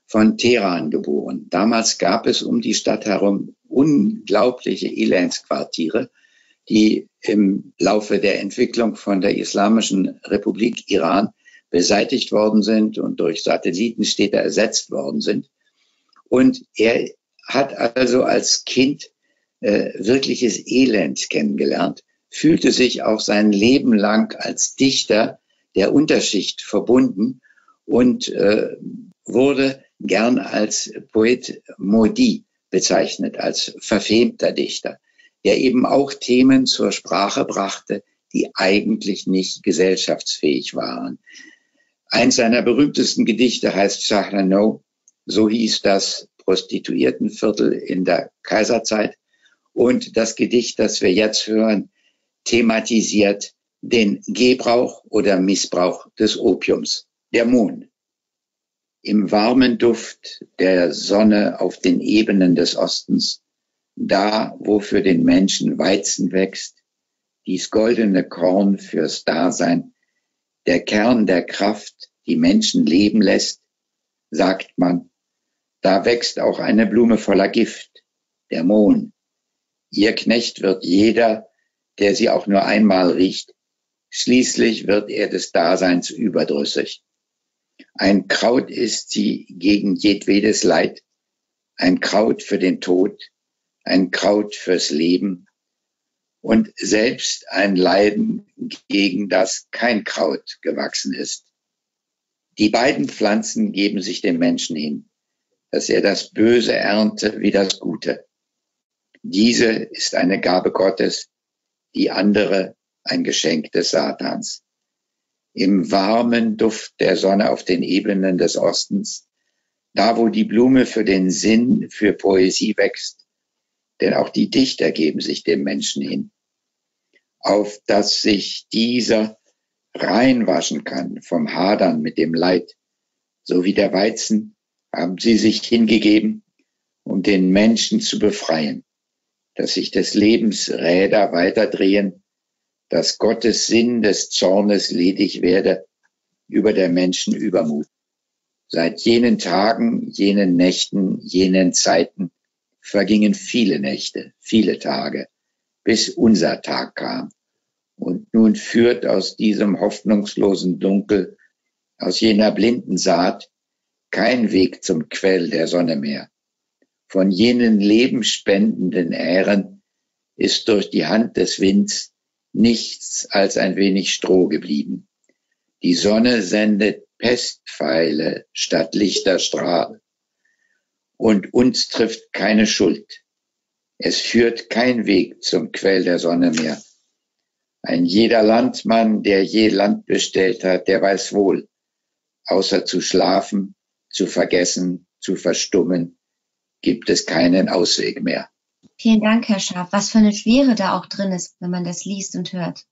von Teheran geboren. Damals gab es um die Stadt herum unglaubliche Elendsquartiere, die im Laufe der Entwicklung von der Islamischen Republik Iran beseitigt worden sind und durch Satellitenstädte ersetzt worden sind. Und er hat also als Kind wirkliches Elend kennengelernt, fühlte sich auch sein Leben lang als Dichter der Unterschicht verbunden und wurde gern als Poet Modi bezeichnet, als verfemter Dichter, der eben auch Themen zur Sprache brachte, die eigentlich nicht gesellschaftsfähig waren. Eins seiner berühmtesten Gedichte heißt Shahrano, so hieß das Prostituiertenviertel in der Kaiserzeit. Und das Gedicht, das wir jetzt hören, thematisiert den Gebrauch oder Missbrauch des Opiums, der Mohn. Im warmen Duft der Sonne auf den Ebenen des Ostens, da, wo für den Menschen Weizen wächst, dies goldene Korn fürs Dasein, der Kern der Kraft, die Menschen leben lässt, sagt man, da wächst auch eine Blume voller Gift, der Mohn. Ihr Knecht wird jeder, der sie auch nur einmal riecht. Schließlich wird er des Daseins überdrüssig. Ein Kraut ist sie gegen jedwedes Leid, ein Kraut für den Tod, ein Kraut fürs Leben und selbst ein Leiden, gegen das kein Kraut gewachsen ist. Die beiden Pflanzen geben sich dem Menschen hin, dass er das Böse ernte wie das Gute. Diese ist eine Gabe Gottes, die andere ein Geschenk des Satans. Im warmen Duft der Sonne auf den Ebenen des Ostens, da wo die Blume für den Sinn, für Poesie wächst, denn auch die Dichter geben sich dem Menschen hin, auf dass sich dieser reinwaschen kann vom Hadern mit dem Leid, so wie der Weizen haben sie sich hingegeben, um den Menschen zu befreien, dass sich des Lebens Räder weiterdrehen, dass Gottes Sinn des Zornes ledig werde über der Menschen Übermut. Seit jenen Tagen, jenen Nächten, jenen Zeiten vergingen viele Nächte, viele Tage, bis unser Tag kam. Und nun führt aus diesem hoffnungslosen Dunkel, aus jener blinden Saat, kein Weg zum Quell der Sonne mehr. Von jenen lebenspendenden Ähren ist durch die Hand des Winds nichts als ein wenig Stroh geblieben. Die Sonne sendet Pestpfeile statt Lichterstrahlen. Und uns trifft keine Schuld. Es führt kein Weg zum Quell der Sonne mehr. Ein jeder Landmann, der je Land bestellt hat, der weiß wohl, außer zu schlafen, zu vergessen, zu verstummen, gibt es keinen Ausweg mehr. Vielen Dank, Herr Scharf. Was für eine Schwere da auch drin ist, wenn man das liest und hört.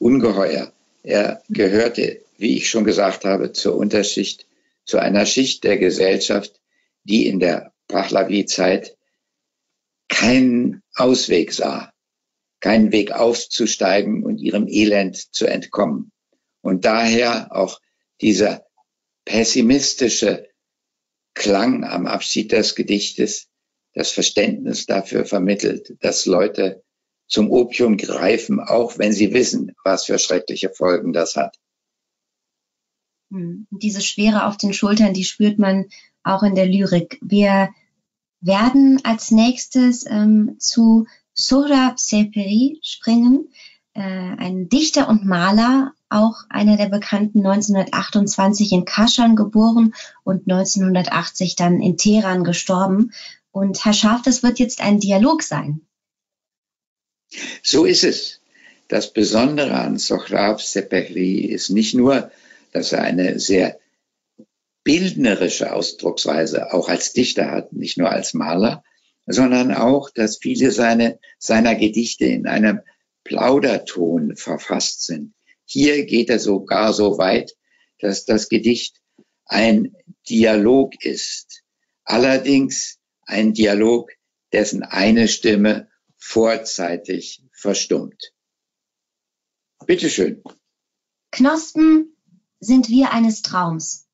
Ungeheuer. Er gehörte, wie ich schon gesagt habe, zur Unterschicht, zu einer Schicht der Gesellschaft, die in der Pahlavi-Zeit keinen Ausweg sah, keinen Weg aufzusteigen und ihrem Elend zu entkommen. Und daher auch dieser pessimistische Klang am Abschied des Gedichtes, das Verständnis dafür vermittelt, dass Leute zum Opium greifen, auch wenn sie wissen, was für schreckliche Folgen das hat. Diese Schwere auf den Schultern, die spürt man auch in der Lyrik. Wir werden als nächstes zu Sohrab Sepehri springen, ein Dichter und Maler, auch einer der Bekannten, 1928 in Kaschan geboren und 1980 dann in Teheran gestorben. Und Herr Scharf, das wird jetzt ein Dialog sein. So ist es. Das Besondere an Sohrab Sepehri ist nicht nur, dass er eine sehr bildnerische Ausdrucksweise auch als Dichter hat, nicht nur als Maler, sondern auch, dass viele seiner Gedichte in einem Plauderton verfasst sind. Hier geht er sogar so weit, dass das Gedicht ein Dialog ist. Allerdings ein Dialog, dessen eine Stimme vorzeitig verstummt. Bitteschön. Knospen sind wir eines Traums.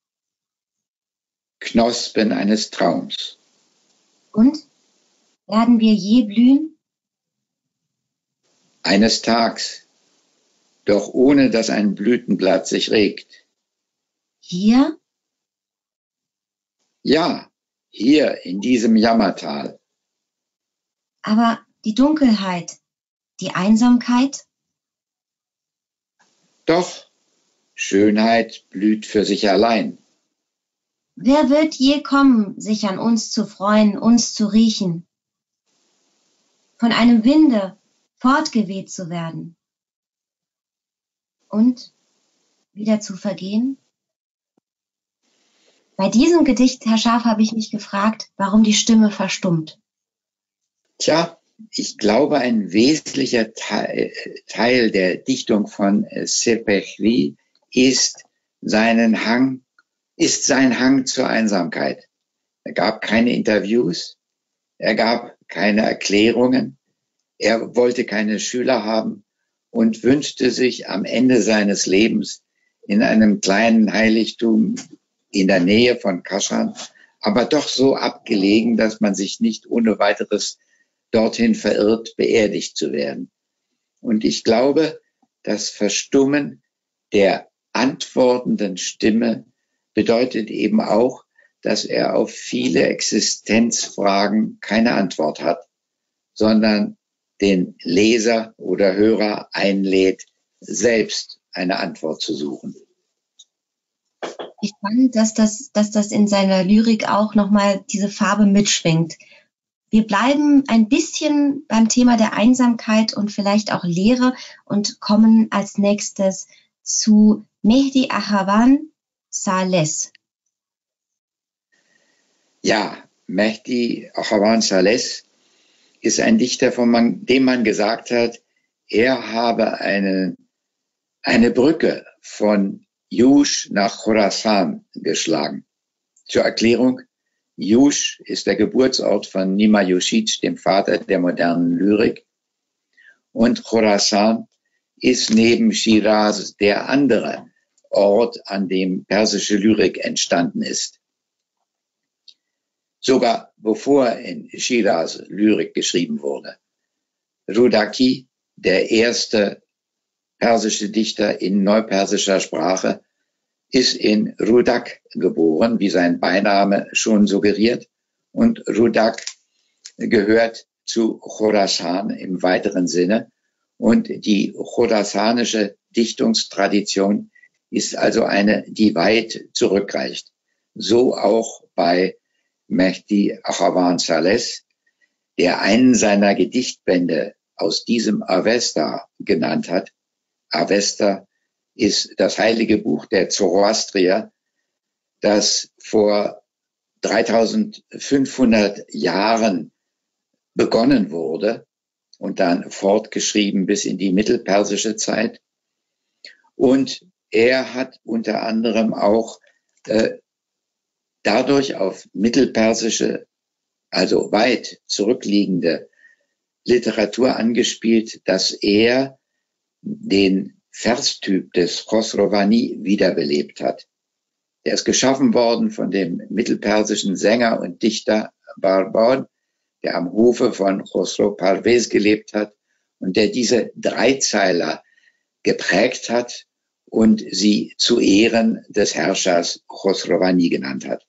Knospen eines Traums. Und werden wir je blühen? Eines Tages, doch ohne dass ein Blütenblatt sich regt. Hier? Ja, hier in diesem Jammertal. Aber die Dunkelheit, die Einsamkeit? Doch, Schönheit blüht für sich allein. Wer wird je kommen, sich an uns zu freuen, uns zu riechen? Von einem Winde fortgeweht zu werden und wieder zu vergehen? Bei diesem Gedicht, Herr Scharf, habe ich mich gefragt, warum die Stimme verstummt. Tja, ich glaube, ein wesentlicher Teil der Dichtung von Sepehri ist sein Hang zur Einsamkeit. Er gab keine Interviews, er gab keine Erklärungen, er wollte keine Schüler haben und wünschte sich am Ende seines Lebens in einem kleinen Heiligtum in der Nähe von Kaschan, aber doch so abgelegen, dass man sich nicht ohne weiteres dorthin verirrt, beerdigt zu werden. Und ich glaube, das Verstummen der antwortenden Stimme bedeutet eben auch, dass er auf viele Existenzfragen keine Antwort hat, sondern den Leser oder Hörer einlädt, selbst eine Antwort zu suchen. Ich fand, dass das in seiner Lyrik auch nochmal diese Farbe mitschwingt. Wir bleiben ein bisschen beim Thema der Einsamkeit und vielleicht auch Leere und kommen als nächstes zu Mehdi Achawan Sales. Ja, Mehdi Achawan Sales ist ein Dichter, von dem man gesagt hat, er habe eine Brücke von Yush nach Khorasan geschlagen. Zur Erklärung, Yush ist der Geburtsort von Nima Yushij, dem Vater der modernen Lyrik. Und Khorasan ist neben Shiraz der andere Ort, an dem persische Lyrik entstanden ist. Sogar bevor in Shiraz Lyrik geschrieben wurde. Rudaki, der erste persische Dichter in neupersischer Sprache, ist in Rudak geboren, wie sein Beiname schon suggeriert. Und Rudak gehört zu Khorasan im weiteren Sinne. Und die khorasanische Dichtungstradition ist also eine, die weit zurückreicht. So auch bei Mehdi Achawan Sales, der einen seiner Gedichtbände aus diesem Avesta genannt hat. Avesta ist das heilige Buch der Zoroastrier, das vor 3500 Jahren begonnen wurde und dann fortgeschrieben bis in die mittelpersische Zeit. Und er hat unter anderem auch dadurch auf mittelpersische, also weit zurückliegende Literatur angespielt, dass er den Verstyp des Khosrowani wiederbelebt hat. Der ist geschaffen worden von dem mittelpersischen Sänger und Dichter Barbon, der am Hofe von Khosrow Parvez gelebt hat und der diese Dreizeiler geprägt hat und sie zu Ehren des Herrschers Khosrowani genannt hat.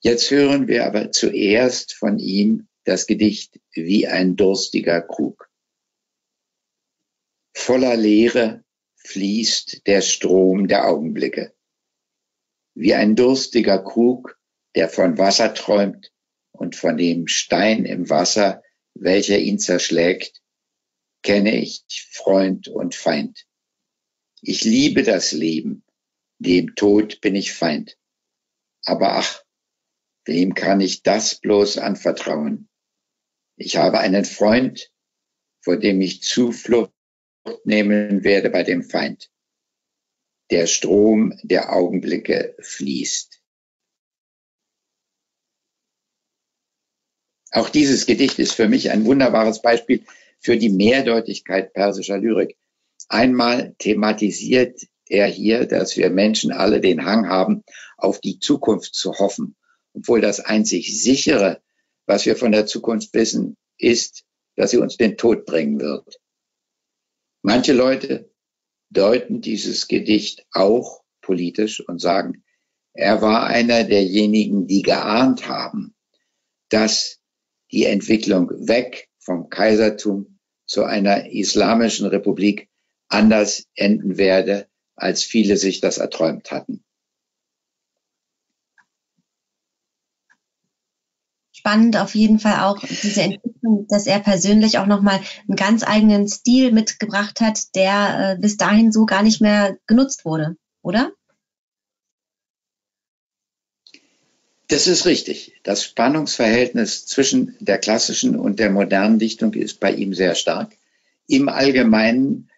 Jetzt hören wir aber zuerst von ihm das Gedicht Wie ein durstiger Krug. Voller Leere fließt der Strom der Augenblicke. Wie ein durstiger Krug, der von Wasser träumt und von dem Stein im Wasser, welcher ihn zerschlägt, kenne ich Freund und Feind. Ich liebe das Leben, dem Tod bin ich Feind. Aber ach, wem kann ich das bloß anvertrauen? Ich habe einen Freund, vor dem ich Zuflucht nehmen werde bei dem Feind. Der Strom der Augenblicke fließt. Auch dieses Gedicht ist für mich ein wunderbares Beispiel für die Mehrdeutigkeit persischer Lyrik. Einmal thematisiert er hier, dass wir Menschen alle den Hang haben, auf die Zukunft zu hoffen, obwohl das einzig sichere, was wir von der Zukunft wissen, ist, dass sie uns den Tod bringen wird. Manche Leute deuten dieses Gedicht auch politisch und sagen, er war einer derjenigen, die geahnt haben, dass die Entwicklung weg vom Kaisertum zu einer islamischen Republik anders enden werde, als viele sich das erträumt hatten. Spannend auf jeden Fall auch diese Entwicklung, dass er persönlich auch nochmal einen ganz eigenen Stil mitgebracht hat, der bis dahin so gar nicht mehr genutzt wurde, oder? Das ist richtig. Das Spannungsverhältnis zwischen der klassischen und der modernen Dichtung ist bei ihm sehr stark. Im Allgemeinen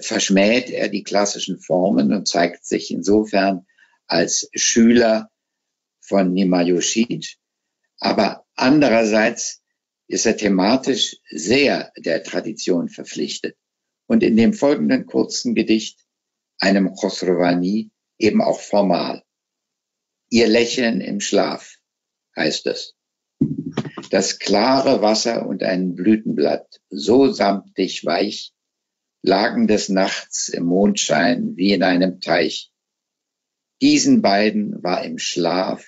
verschmäht er die klassischen Formen und zeigt sich insofern als Schüler von Nima Yushij. Aber andererseits ist er thematisch sehr der Tradition verpflichtet und in dem folgenden kurzen Gedicht, einem Khosrowani, eben auch formal. Ihr Lächeln im Schlaf, heißt es. Das klare Wasser und ein Blütenblatt, so samtig weich, lagen des Nachts im Mondschein wie in einem Teich. Diesen beiden war im Schlaf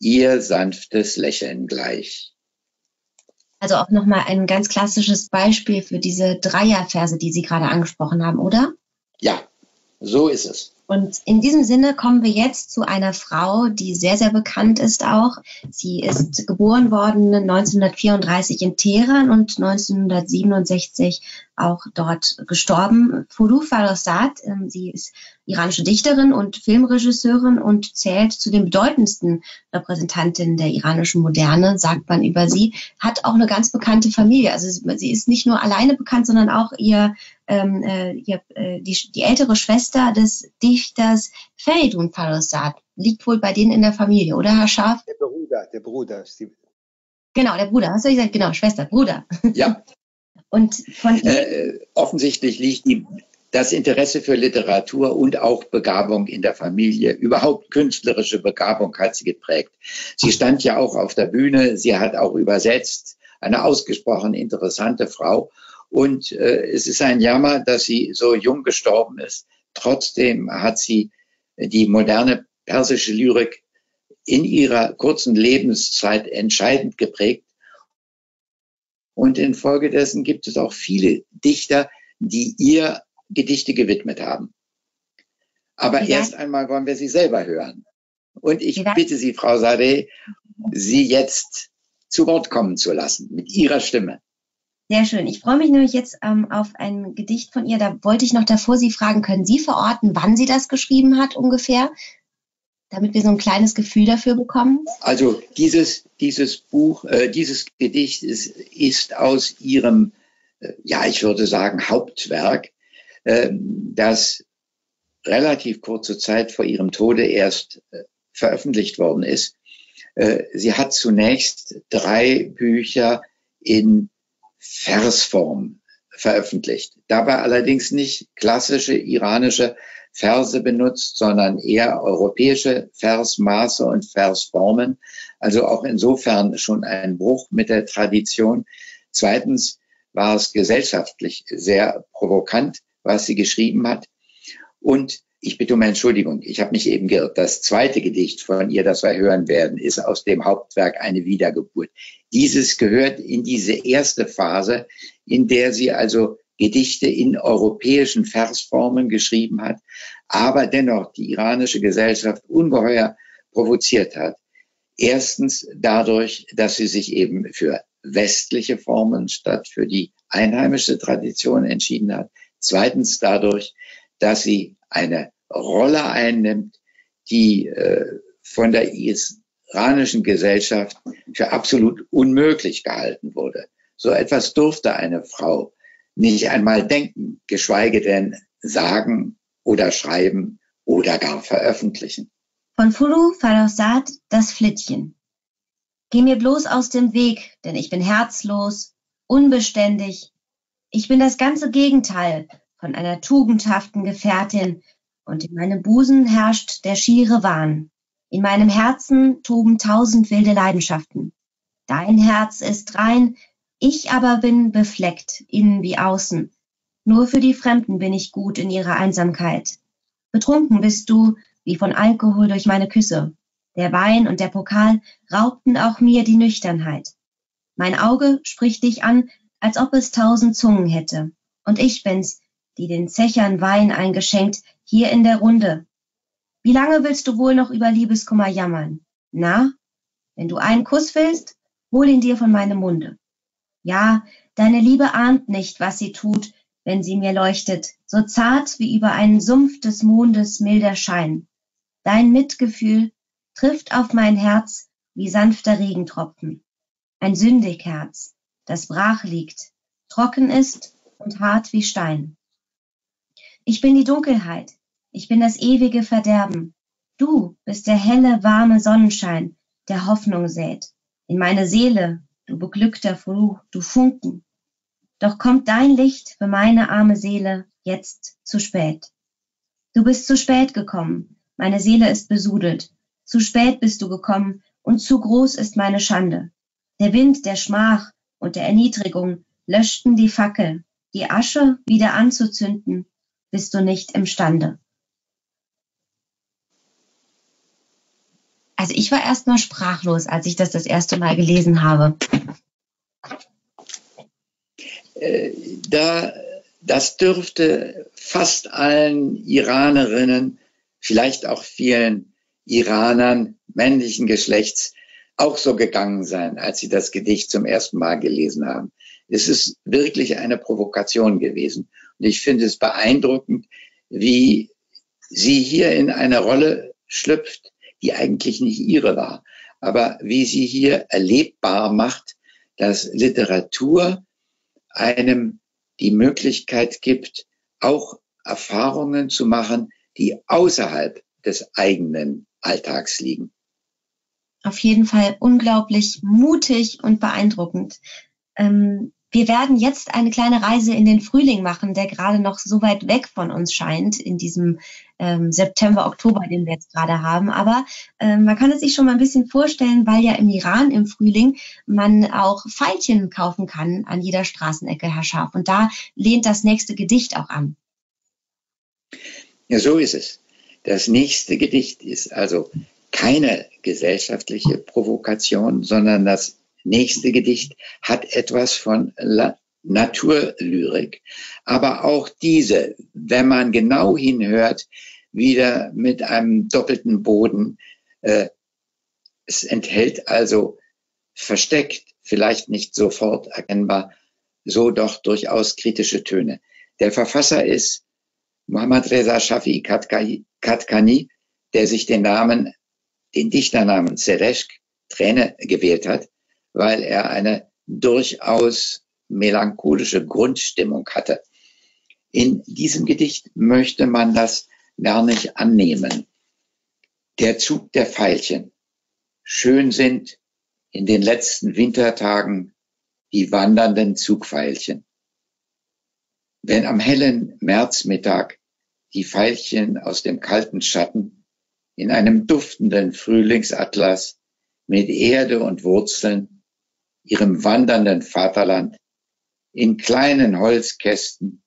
ihr sanftes Lächeln gleich. Also auch nochmal ein ganz klassisches Beispiel für diese Dreierverse, die Sie gerade angesprochen haben, oder? Ja, so ist es. Und in diesem Sinne kommen wir jetzt zu einer Frau, die sehr, sehr bekannt ist auch. Sie ist geboren worden 1934 in Teheran und 1967 auch dort gestorben. Forugh Farrokhzad, sie ist iranische Dichterin und Filmregisseurin und zählt zu den bedeutendsten Repräsentantinnen der iranischen Moderne, sagt man über sie. Hat auch eine ganz bekannte Familie. Also sie ist nicht nur alleine bekannt, sondern auch die ältere Schwester des Dichters Fereydoun Farrokhzad liegt wohl bei denen in der Familie, oder Herr Scharf? Der Bruder. Genau, der Bruder. Was soll ich sagen? Genau, Schwester, Bruder. Ja. Und von offensichtlich liegt das Interesse für Literatur und auch Begabung in der Familie. Überhaupt künstlerische Begabung hat sie geprägt. Sie stand ja auch auf der Bühne. Sie hat auch übersetzt. Eine ausgesprochen interessante Frau. Und es ist ein Jammer, dass sie so jung gestorben ist. Trotzdem hat sie die moderne persische Lyrik in ihrer kurzen Lebenszeit entscheidend geprägt. Und infolgedessen gibt es auch viele Dichter, die ihr Gedichte gewidmet haben. Aber erst einmal wollen wir sie selber hören. Und ich bitte Sie, Frau Sadeh, sie jetzt zu Wort kommen zu lassen mit ihrer Stimme. Sehr schön. Ich freue mich nämlich jetzt auf ein Gedicht von ihr. Da wollte ich noch davor Sie fragen, können Sie verorten, wann sie das geschrieben hat ungefähr, damit wir so ein kleines Gefühl dafür bekommen? Also dieses Gedicht ist aus ihrem, ja, ich würde sagen, Hauptwerk, das relativ kurze Zeit vor ihrem Tode erst veröffentlicht worden ist. Sie hat zunächst 3 Bücher in Versform veröffentlicht. Dabei allerdings nicht klassische iranische Verse benutzt, sondern eher europäische Versmaße und Versformen. Also auch insofern schon ein Bruch mit der Tradition. Zweitens war es gesellschaftlich sehr provokant, was sie geschrieben hat. Und ich bitte um Entschuldigung, ich habe mich eben geirrt. Das zweite Gedicht von ihr, das wir hören werden, ist aus dem Hauptwerk eine Wiedergeburt. Dieses gehört in diese erste Phase, in der sie also Gedichte in europäischen Versformen geschrieben hat, aber dennoch die iranische Gesellschaft ungeheuer provoziert hat. Erstens dadurch, dass sie sich eben für westliche Formen statt für die einheimische Tradition entschieden hat. Zweitens dadurch, dass sie eine Rolle einnimmt, die von der iranischen Gesellschaft für absolut unmöglich gehalten wurde. So etwas durfte eine Frau nicht einmal denken, geschweige denn sagen oder schreiben oder gar veröffentlichen. Von Forugh Farrokhzad, das Flittchen. Geh mir bloß aus dem Weg, denn ich bin herzlos, unbeständig. Ich bin das ganze Gegenteil von einer tugendhaften Gefährtin, und in meinem Busen herrscht der schiere Wahn. In meinem Herzen toben 1000 wilde Leidenschaften. Dein Herz ist rein, ich aber bin befleckt, innen wie außen. Nur für die Fremden bin ich gut in ihrer Einsamkeit. Betrunken bist du, wie von Alkohol durch meine Küsse. Der Wein und der Pokal raubten auch mir die Nüchternheit. Mein Auge spricht dich an, als ob es 1000 Zungen hätte. Und ich bin's, die den Zechern Wein eingeschenkt, hier in der Runde. Wie lange willst du wohl noch über Liebeskummer jammern? Na, wenn du einen Kuss willst, hol ihn dir von meinem Munde. Ja, deine Liebe ahnt nicht, was sie tut, wenn sie mir leuchtet, so zart wie über einen Sumpf des Mondes milder Schein. Dein Mitgefühl trifft auf mein Herz wie sanfter Regentropfen, ein sündig Herz, das brach liegt, trocken ist und hart wie Stein. Ich bin die Dunkelheit, ich bin das ewige Verderben. Du bist der helle, warme Sonnenschein, der Hoffnung sät. In meine Seele, du beglückter Forugh, du Funken. Doch kommt dein Licht für meine arme Seele jetzt zu spät. Du bist zu spät gekommen, meine Seele ist besudelt. Zu spät bist du gekommen und zu groß ist meine Schande. Der Wind der Schmach und der Erniedrigung löschten die Fackel. Die Asche wieder anzuzünden, bist du nicht imstande. Also ich war erstmal sprachlos, als ich das erste Mal gelesen habe. Das dürfte fast allen Iranerinnen, vielleicht auch vielen Iranern männlichen Geschlechts auch so gegangen sein, als sie das Gedicht zum ersten Mal gelesen haben. Es ist wirklich eine Provokation gewesen. Und ich finde es beeindruckend, wie sie hier in eine Rolle schlüpft, die eigentlich nicht ihre war. Aber wie sie hier erlebbar macht, dass Literatur einem die Möglichkeit gibt, auch Erfahrungen zu machen, die außerhalb des eigenen Alltags liegen. Auf jeden Fall unglaublich mutig und beeindruckend. Wir werden jetzt eine kleine Reise in den Frühling machen, der gerade noch so weit weg von uns scheint, in diesem September, Oktober, den wir jetzt gerade haben. Aber man kann es sich schon mal ein bisschen vorstellen, weil ja im Iran im Frühling man auch Veilchen kaufen kann an jeder Straßenecke, Herr Scharf. Und da lehnt das nächste Gedicht auch an. Ja, so ist es. Das nächste Gedicht ist also keine gesellschaftliche Provokation, sondern das nächste Gedicht hat etwas von Naturlyrik, aber auch diese, wenn man genau hinhört, wieder mit einem doppelten Boden. Es enthält also versteckt, vielleicht nicht sofort erkennbar, so doch durchaus kritische Töne. Der Verfasser ist Mohammad Reza Shafi Katkani, der sich den Dichternamen Sereshk, Träne, gewählt hat, weil er eine durchaus melancholische Grundstimmung hatte. In diesem Gedicht möchte man das gar nicht annehmen. Der Zug der Veilchen. Schön sind in den letzten Wintertagen die wandernden Zugveilchen. Wenn am hellen Märzmittag die Veilchen aus dem kalten Schatten in einem duftenden Frühlingsatlas mit Erde und Wurzeln ihrem wandernden Vaterland in kleinen Holzkästen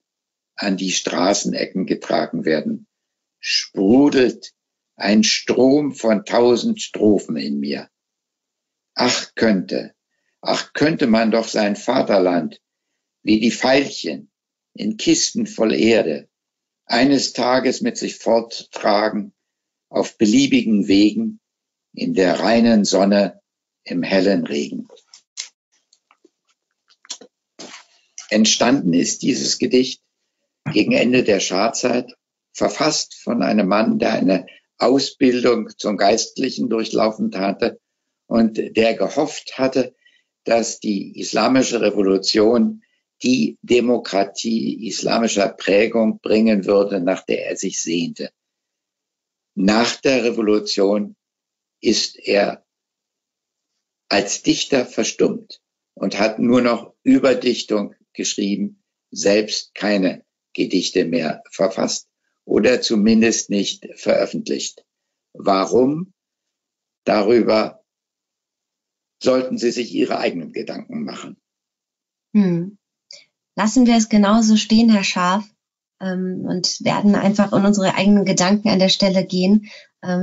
an die Straßenecken getragen werden, sprudelt ein Strom von 1000 Strophen in mir. Ach könnte man doch sein Vaterland, wie die Veilchen in Kisten voll Erde, eines Tages mit sich forttragen, auf beliebigen Wegen, in der reinen Sonne, im hellen Regen. Entstanden ist dieses Gedicht gegen Ende der Schahzeit, verfasst von einem Mann, der eine Ausbildung zum Geistlichen durchlaufen hatte und der gehofft hatte, dass die Islamische Revolution die Demokratie islamischer Prägung bringen würde, nach der er sich sehnte. Nach der Revolution ist er als Dichter verstummt und hat nur noch Überdichtung geschrieben, selbst keine Gedichte mehr verfasst oder zumindest nicht veröffentlicht. Warum? Darüber sollten Sie sich Ihre eigenen Gedanken machen. Lassen wir es genauso stehen, Herr Scharf, und werden einfach in unsere eigenen Gedanken an der Stelle gehen.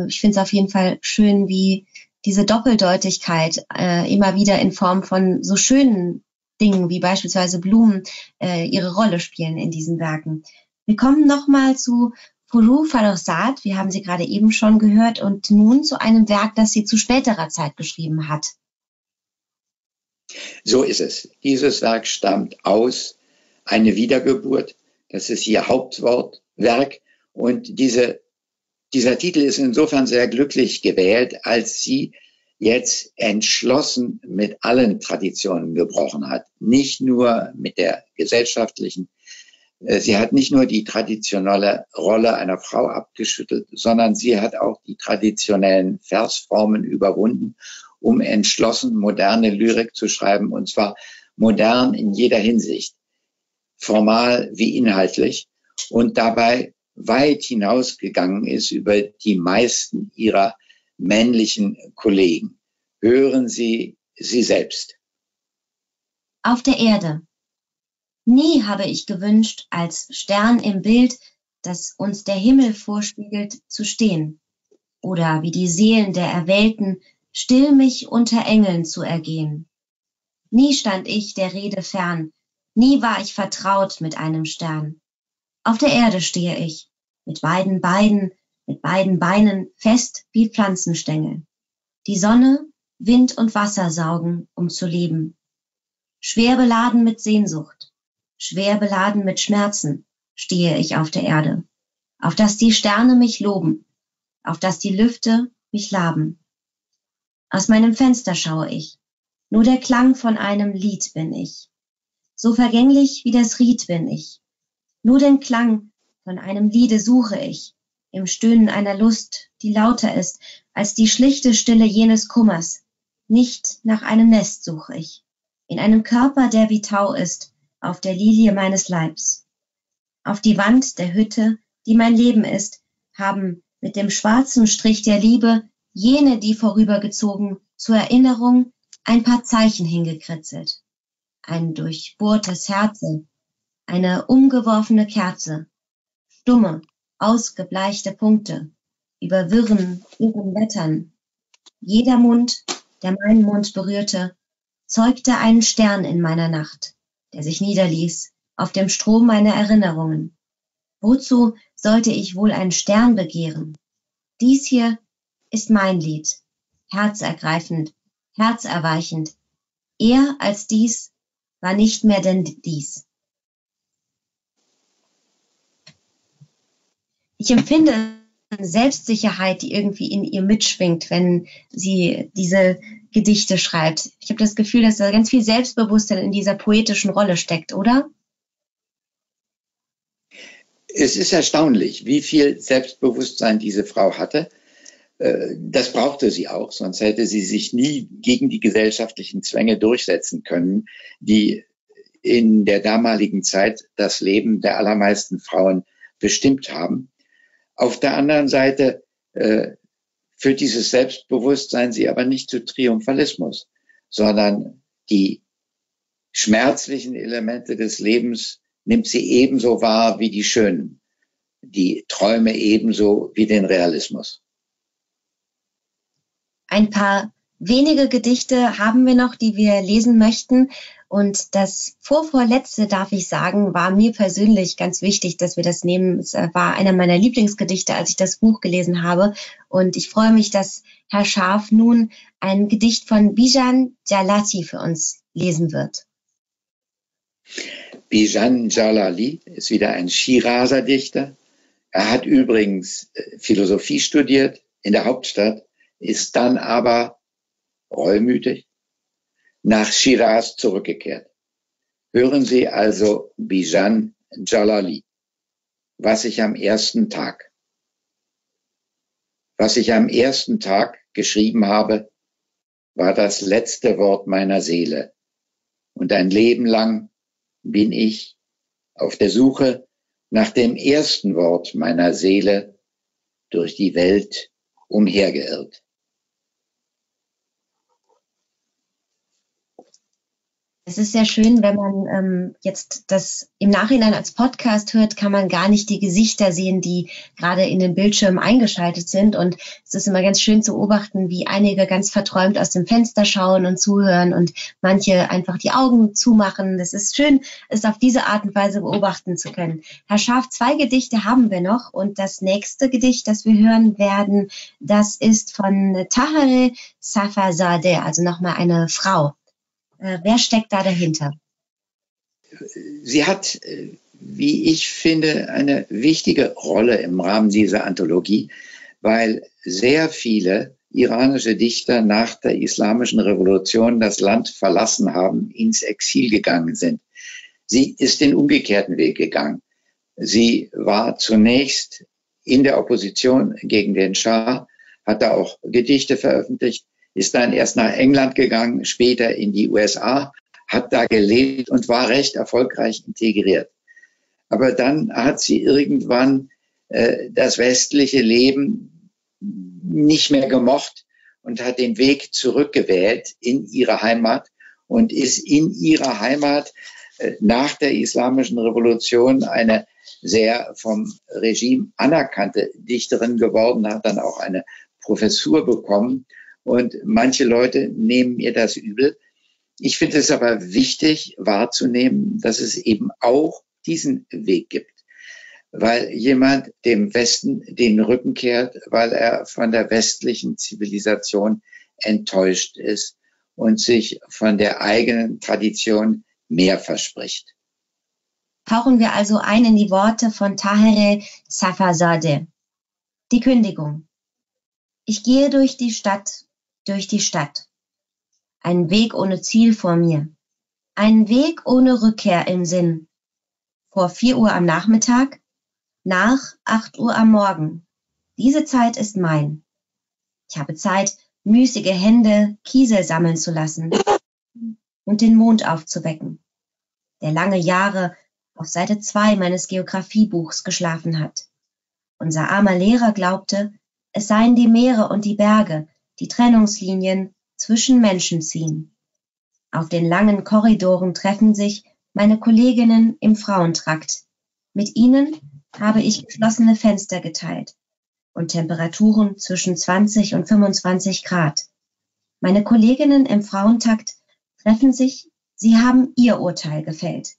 Ich finde es auf jeden Fall schön, wie diese Doppeldeutigkeit immer wieder in Form von so schönen Dingen wie beispielsweise Blumen ihre Rolle spielen in diesen Werken. Wir kommen nochmal zu Forugh Farrokhzad, wir haben sie gerade eben schon gehört, und nun zu einem Werk, das sie zu späterer Zeit geschrieben hat. So ist es. Dieses Werk stammt aus Eine Wiedergeburt. Das ist ihr Hauptwerk. Und dieser Titel ist insofern sehr glücklich gewählt, als sie jetzt entschlossen mit allen Traditionen gebrochen hat. Nicht nur mit der gesellschaftlichen. Sie hat nicht nur die traditionelle Rolle einer Frau abgeschüttelt, sondern sie hat auch die traditionellen Versformen überwunden, um entschlossen moderne Lyrik zu schreiben, und zwar modern in jeder Hinsicht, formal wie inhaltlich, und dabei weit hinausgegangen ist über die meisten ihrer männlichen Kollegen. Hören Sie sie selbst. Auf der Erde. Nie habe ich gewünscht, als Stern im Bild, das uns der Himmel vorspiegelt, zu stehen, oder wie die Seelen der Erwählten still mich unter Engeln zu ergehen. Nie stand ich der Rede fern, nie war ich vertraut mit einem Stern. Auf der Erde stehe ich, mit beiden Beinen fest wie Pflanzenstängel. Die Sonne, Wind und Wasser saugen, um zu leben. Schwer beladen mit Sehnsucht, schwer beladen mit Schmerzen stehe ich auf der Erde, auf dass die Sterne mich loben, auf dass die Lüfte mich laben. Aus meinem Fenster schaue ich, nur der Klang von einem Lied bin ich. So vergänglich wie das Ried bin ich. Nur den Klang von einem Liede suche ich, im Stöhnen einer Lust, die lauter ist als die schlichte Stille jenes Kummers. Nicht nach einem Nest suche ich, in einem Körper, der wie Tau ist, auf der Lilie meines Leibs. Auf die Wand der Hütte, die mein Leben ist, haben mit dem schwarzen Strich der Liebe jene, die vorübergezogen, zur Erinnerung ein paar Zeichen hingekritzelt. Ein durchbohrtes Herz, eine umgeworfene Kerze, stumme, ausgebleichte Punkte, über wirren Blättern. Jeder Mund, der meinen Mund berührte, zeugte einen Stern in meiner Nacht, der sich niederließ auf dem Strom meiner Erinnerungen. Wozu sollte ich wohl einen Stern begehren? Dies hier ist mein Lied, herzergreifend, herzerweichend. Eher als dies war nicht mehr denn dies. Ich empfinde Selbstsicherheit, die irgendwie in ihr mitschwingt, wenn sie diese Gedichte schreibt. Ich habe das Gefühl, dass da ganz viel Selbstbewusstsein in dieser poetischen Rolle steckt, oder? Es ist erstaunlich, wie viel Selbstbewusstsein diese Frau hatte. Das brauchte sie auch, sonst hätte sie sich nie gegen die gesellschaftlichen Zwänge durchsetzen können, die in der damaligen Zeit das Leben der allermeisten Frauen bestimmt haben. Auf der anderen Seite führt dieses Selbstbewusstsein sie aber nicht zu Triumphalismus, sondern die schmerzlichen Elemente des Lebens nimmt sie ebenso wahr wie die schönen, die Träume ebenso wie den Realismus. Ein paar wenige Gedichte haben wir noch, die wir lesen möchten. Und das vorvorletzte, darf ich sagen, war mir persönlich ganz wichtig, dass wir das nehmen. Es war einer meiner Lieblingsgedichte, als ich das Buch gelesen habe. Und ich freue mich, dass Herr Scharf nun ein Gedicht von Bijan Jalali für uns lesen wird. Bijan Jalali ist wieder ein Shirazer Dichter. Er hat übrigens Philosophie studiert in der Hauptstadt, ist dann aber reumütig nach Shiraz zurückgekehrt. Hören Sie also Bijan Jalali. Was ich am ersten Tag. Was ich am ersten Tag geschrieben habe, war das letzte Wort meiner Seele. Und ein Leben lang bin ich auf der Suche nach dem ersten Wort meiner Seele durch die Welt umhergeirrt. Es ist sehr schön, wenn man jetzt das im Nachhinein als Podcast hört, kann man gar nicht die Gesichter sehen, die gerade in den Bildschirmen eingeschaltet sind. Und es ist immer ganz schön zu beobachten, wie einige ganz verträumt aus dem Fenster schauen und zuhören und manche einfach die Augen zumachen. Das ist schön, es auf diese Art und Weise beobachten zu können. Herr Scharf, 2 Gedichte haben wir noch. Und das nächste Gedicht, das wir hören werden, das ist von Tahereh Saffarzadeh, also nochmal eine Frau. Wer steckt da dahinter? Sie hat, wie ich finde, eine wichtige Rolle im Rahmen dieser Anthologie, weil sehr viele iranische Dichter nach der Islamischen Revolution das Land verlassen haben, ins Exil gegangen sind. Sie ist den umgekehrten Weg gegangen. Sie war zunächst in der Opposition gegen den Schah, hat da auch Gedichte veröffentlicht, ist dann erst nach England gegangen, später in die USA, hat da gelebt und war recht erfolgreich integriert. Aber dann hat sie irgendwann das westliche Leben nicht mehr gemocht und hat den Weg zurückgewählt in ihre Heimat und ist in ihrer Heimat nach der Islamischen Revolution eine sehr vom Regime anerkannte Dichterin geworden, hat dann auch eine Professur bekommen. Und manche Leute nehmen ihr das übel. Ich finde es aber wichtig wahrzunehmen, dass es eben auch diesen Weg gibt. Weil jemand dem Westen den Rücken kehrt, weil er von der westlichen Zivilisation enttäuscht ist und sich von der eigenen Tradition mehr verspricht. Tauchen wir also ein in die Worte von Tahereh Saffarzadeh. Die Kündigung. Ich gehe durch die Stadt, durch die Stadt. Ein Weg ohne Ziel vor mir. Ein Weg ohne Rückkehr im Sinn. Vor 4 Uhr am Nachmittag, nach 8 Uhr am Morgen. Diese Zeit ist mein. Ich habe Zeit, müßige Hände Kiesel sammeln zu lassen und den Mond aufzuwecken, der lange Jahre auf Seite 2 meines Geografiebuchs geschlafen hat. Unser armer Lehrer glaubte, es seien die Meere und die Berge, die Trennungslinien zwischen Menschen ziehen. Auf den langen Korridoren treffen sich meine Kolleginnen im Frauentrakt. Mit ihnen habe ich geschlossene Fenster geteilt und Temperaturen zwischen 20 und 25 Grad. Meine Kolleginnen im Frauentrakt treffen sich, sie haben ihr Urteil gefällt.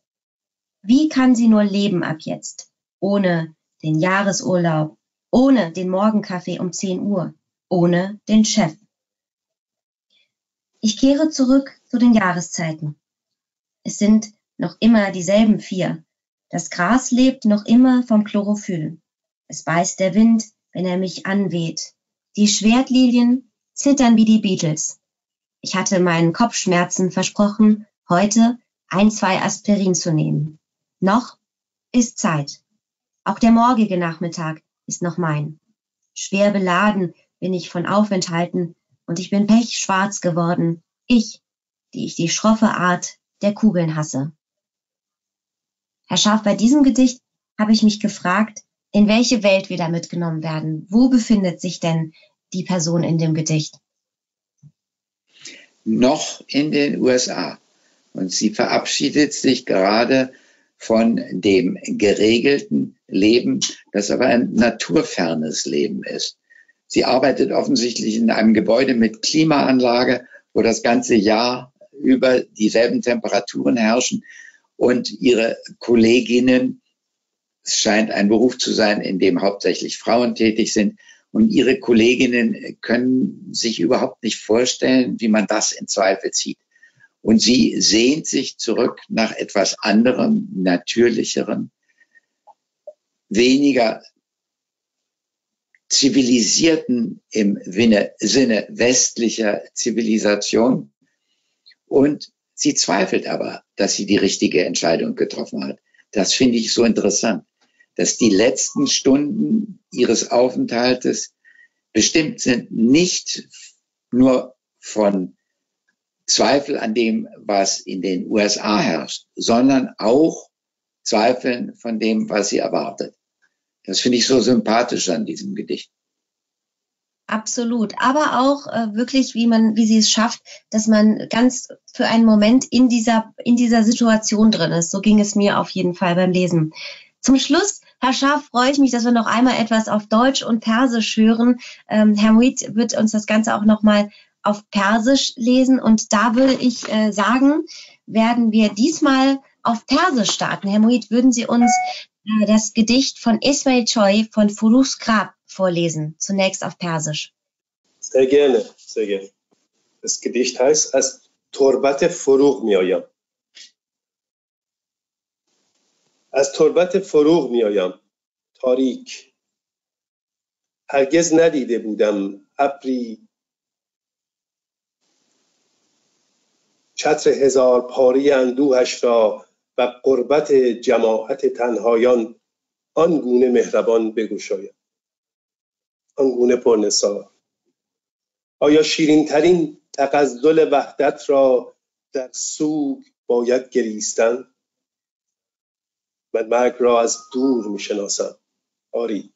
Wie kann sie nur leben ab jetzt, ohne den Jahresurlaub, ohne den Morgenkaffee um 10 Uhr, ohne den Chef? Ich kehre zurück zu den Jahreszeiten. Es sind noch immer dieselben 4. Das Gras lebt noch immer vom Chlorophyll. Es beißt der Wind, wenn er mich anweht. Die Schwertlilien zittern wie die Beatles. Ich hatte meinen Kopfschmerzen versprochen, heute 1, 2 Aspirin zu nehmen. Noch ist Zeit. Auch der morgige Nachmittag ist noch mein. Schwer beladen bin ich von Aufenthalten und ich bin pechschwarz geworden. Ich die schroffe Art der Kugeln hasse. Herr Scharf, bei diesem Gedicht habe ich mich gefragt, in welche Welt wir da mitgenommen werden. Wo befindet sich denn die Person in dem Gedicht? Noch in den USA. Und sie verabschiedet sich gerade von dem geregelten Leben, das aber ein naturfernes Leben ist. Sie arbeitet offensichtlich in einem Gebäude mit Klimaanlage, wo das ganze Jahr über dieselben Temperaturen herrschen. Und ihre Kolleginnen, es scheint ein Beruf zu sein, in dem hauptsächlich Frauen tätig sind, und ihre Kolleginnen können sich überhaupt nicht vorstellen, wie man das in Zweifel zieht. Und sie sehnt sich zurück nach etwas anderem, natürlicherem, weniger zivilisierten im Sinne westlicher Zivilisation. Und sie zweifelt aber, dass sie die richtige Entscheidung getroffen hat. Das finde ich so interessant, dass die letzten Stunden ihres Aufenthaltes bestimmt sind, nicht nur von Zweifel an dem, was in den USA herrscht, sondern auch Zweifeln von dem, was sie erwartet. Das finde ich so sympathisch an diesem Gedicht. Absolut, aber auch wirklich, wie sie es schafft, dass man ganz für einen Moment in dieser Situation drin ist. So ging es mir auf jeden Fall beim Lesen. Zum Schluss, Herr Scharf, freue ich mich, dass wir noch einmal etwas auf Deutsch und Persisch hören. Herr Muid wird uns das Ganze auch noch mal auf Persisch lesen. Und da würde ich sagen, werden wir diesmal auf Persisch starten. Herr Muid, würden Sie uns das Gedicht von Esmail Khoi von Forugh Farrokhzad vorlesen, zunächst auf Persisch. Sehr gerne, sehr gerne. Das Gedicht heißt As Torbat-e Forugh miayam. As Torbat-e Forugh miayam, tarik. Hargez nadide budam, apri چتر هزار پاری اندوهش را و قربت جماعت تنهایان آنگونه مهربان بگشاید، آنگونه پرنثار. آیا شیرین ترین تغزل وحدت را در سوگ باید گریستن؟ من مرگ را از دور می شناسم. آری،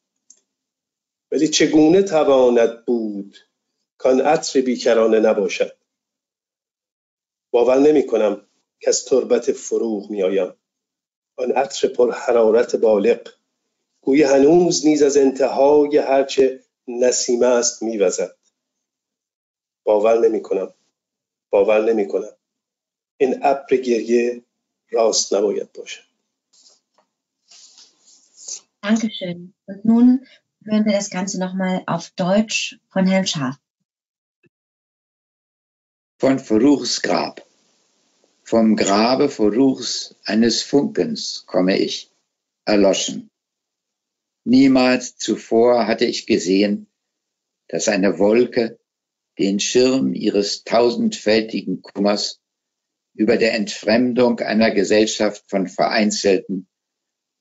ولی چگونه تواند بود کان عطر بیکرانه نباشد؟ باور نمی کنم که از تربت فروغ می آیم. آن عطر پر حرارت بالغ گویی هنوز نیز از انتهای هرچه نسیمه است می وزد. باور نمی کنم. این ابر گریه راست نباید باشد. Dankeschön. Und nun hören wir das Ganze nochmal auf Deutsch von Herrn Scharf. Von Forruchs Grab. Vom Grabe Forruchs eines Funkens komme ich, erloschen. Niemals zuvor hatte ich gesehen, dass eine Wolke den Schirm ihres tausendfältigen Kummers über der Entfremdung einer Gesellschaft von Vereinzelten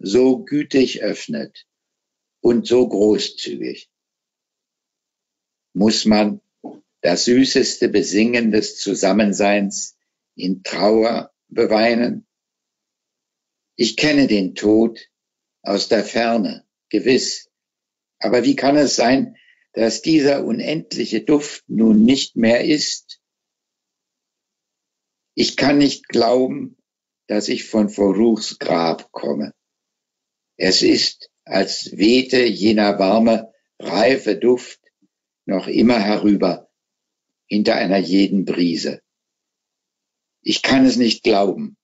so gütig öffnet und so großzügig. Muss man das süßeste Besingen des Zusammenseins in Trauer beweinen? Ich kenne den Tod aus der Ferne, gewiss. Aber wie kann es sein, dass dieser unendliche Duft nun nicht mehr ist? Ich kann nicht glauben, dass ich von Forruchs Grab komme. Es ist, als wehte jener warme, reife Duft noch immer herüber, hinter einer jeden Brise. Ich kann es nicht glauben.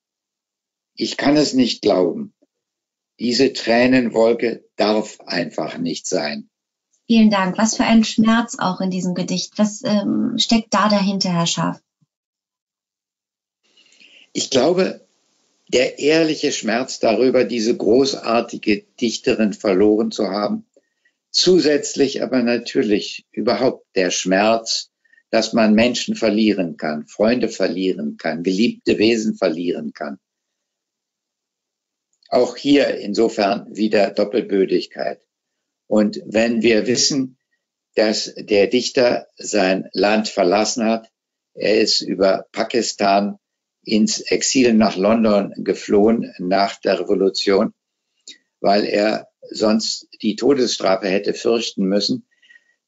Diese Tränenwolke darf einfach nicht sein. Vielen Dank. Was für ein Schmerz auch in diesem Gedicht. Was steckt da dahinter, Herr Scharf? Ich glaube, der ehrliche Schmerz darüber, diese großartige Dichterin verloren zu haben. Zusätzlich aber natürlich überhaupt der Schmerz, dass man Menschen verlieren kann, Freunde verlieren kann, geliebte Wesen verlieren kann. Auch hier insofern wieder Doppelbödigkeit. Und wenn wir wissen, dass der Dichter sein Land verlassen hat, er ist über Pakistan ins Exil nach London geflohen nach der Revolution, weil er sonst die Todesstrafe hätte fürchten müssen,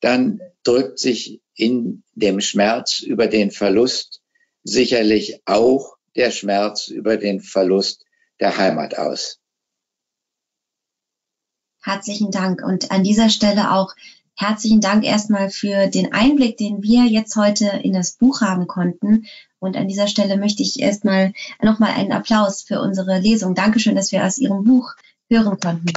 dann drückt sich in dem Schmerz über den Verlust sicherlich auch der Schmerz über den Verlust der Heimat aus. Herzlichen Dank. Und an dieser Stelle auch herzlichen Dank erstmal für den Einblick, den wir jetzt heute in das Buch haben konnten. Und an dieser Stelle möchte ich erstmal nochmal einen Applaus für unsere Lesung. Dankeschön, dass wir aus Ihrem Buch hören konnten.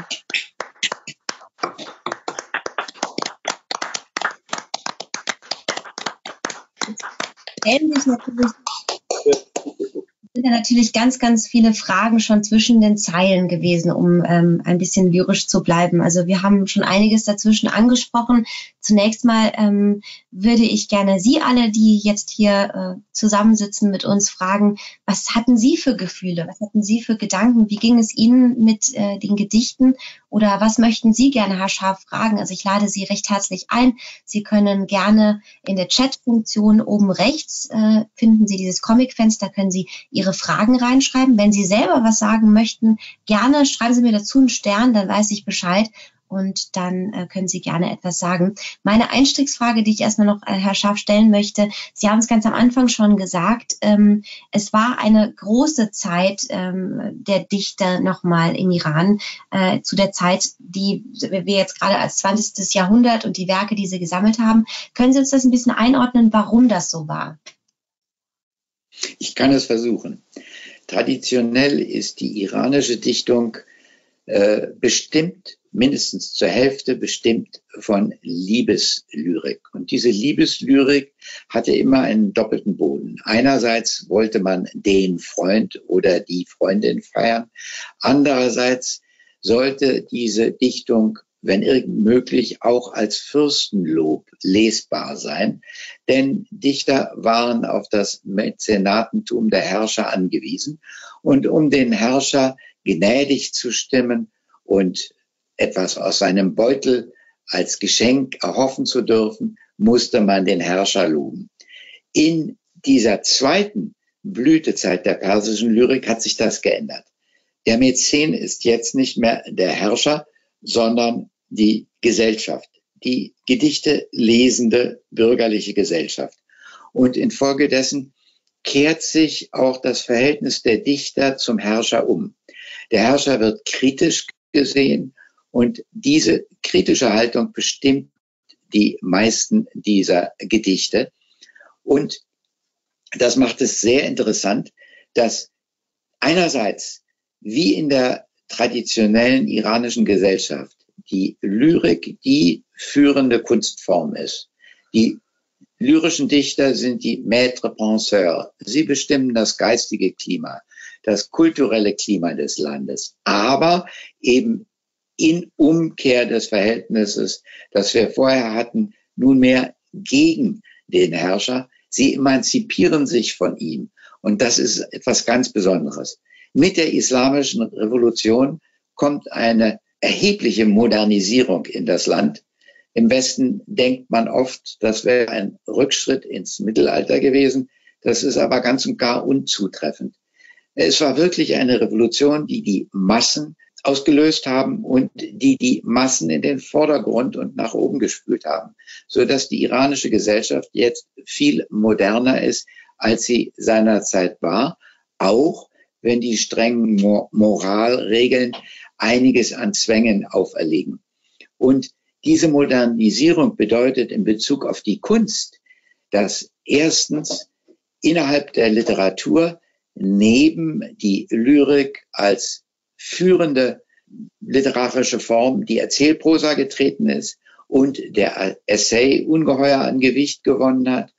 Sind ja natürlich ganz, ganz viele Fragen schon zwischen den Zeilen gewesen, um ein bisschen lyrisch zu bleiben. Also wir haben schon einiges dazwischen angesprochen. Zunächst mal würde ich gerne Sie alle, die jetzt hier zusammensitzen, mit uns fragen, was hatten Sie für Gefühle, was hatten Sie für Gedanken, wie ging es Ihnen mit den Gedichten oder was möchten Sie gerne, Herr Scharf, fragen? Also ich lade Sie recht herzlich ein. Sie können gerne in der Chat-Funktion oben rechts finden Sie dieses Comic-Fenster, können Sie Ihre Fragen reinschreiben. Wenn Sie selber was sagen möchten, gerne schreiben Sie mir dazu einen Stern, dann weiß ich Bescheid und dann können Sie gerne etwas sagen. Meine Einstiegsfrage, die ich erstmal noch Herr Scharf stellen möchte, Sie haben es ganz am Anfang schon gesagt, es war eine große Zeit der Dichter nochmal im Iran, zu der Zeit, die wir jetzt gerade als 20. Jahrhundert und die Werke, die Sie gesammelt haben. Können Sie uns das ein bisschen einordnen, warum das so war? Ich kann es versuchen. Traditionell ist die iranische Dichtung bestimmt, mindestens zur Hälfte bestimmt von Liebeslyrik. Und diese Liebeslyrik hatte immer einen doppelten Boden. Einerseits wollte man den Freund oder die Freundin feiern. Andererseits sollte diese Dichtung wenn irgend möglich, auch als Fürstenlob lesbar sein, denn Dichter waren auf das Mäzenatentum der Herrscher angewiesen, und um den Herrscher gnädig zu stimmen und etwas aus seinem Beutel als Geschenk erhoffen zu dürfen, musste man den Herrscher loben. In dieser zweiten Blütezeit der persischen Lyrik hat sich das geändert. Der Mäzen ist jetzt nicht mehr der Herrscher, sondern die Gesellschaft, die Gedichte lesende bürgerliche Gesellschaft. Und infolgedessen kehrt sich auch das Verhältnis der Dichter zum Herrscher um. Der Herrscher wird kritisch gesehen, und diese kritische Haltung bestimmt die meisten dieser Gedichte. Und das macht es sehr interessant, dass einerseits, wie in der traditionellen iranischen Gesellschaft, die Lyrik die führende Kunstform ist. Die lyrischen Dichter sind die Maîtres Penseurs. Sie bestimmen das geistige Klima, das kulturelle Klima des Landes, aber eben in Umkehr des Verhältnisses, das wir vorher hatten, nunmehr gegen den Herrscher. Sie emanzipieren sich von ihm, und das ist etwas ganz Besonderes. Mit der Islamischen Revolution kommt eine erhebliche Modernisierung in das Land. Im Westen denkt man oft, das wäre ein Rückschritt ins Mittelalter gewesen. Das ist aber ganz und gar unzutreffend. Es war wirklich eine Revolution, die die Massen ausgelöst haben und die die Massen in den Vordergrund und nach oben gespült haben, sodass die iranische Gesellschaft jetzt viel moderner ist, als sie seinerzeit war, auch wenn die strengen Moralregeln einiges an Zwängen auferlegen. Und diese Modernisierung bedeutet in Bezug auf die Kunst, dass erstens innerhalb der Literatur neben die Lyrik als führende literarische Form die Erzählprosa getreten ist und der Essay ungeheuer an Gewicht gewonnen hat,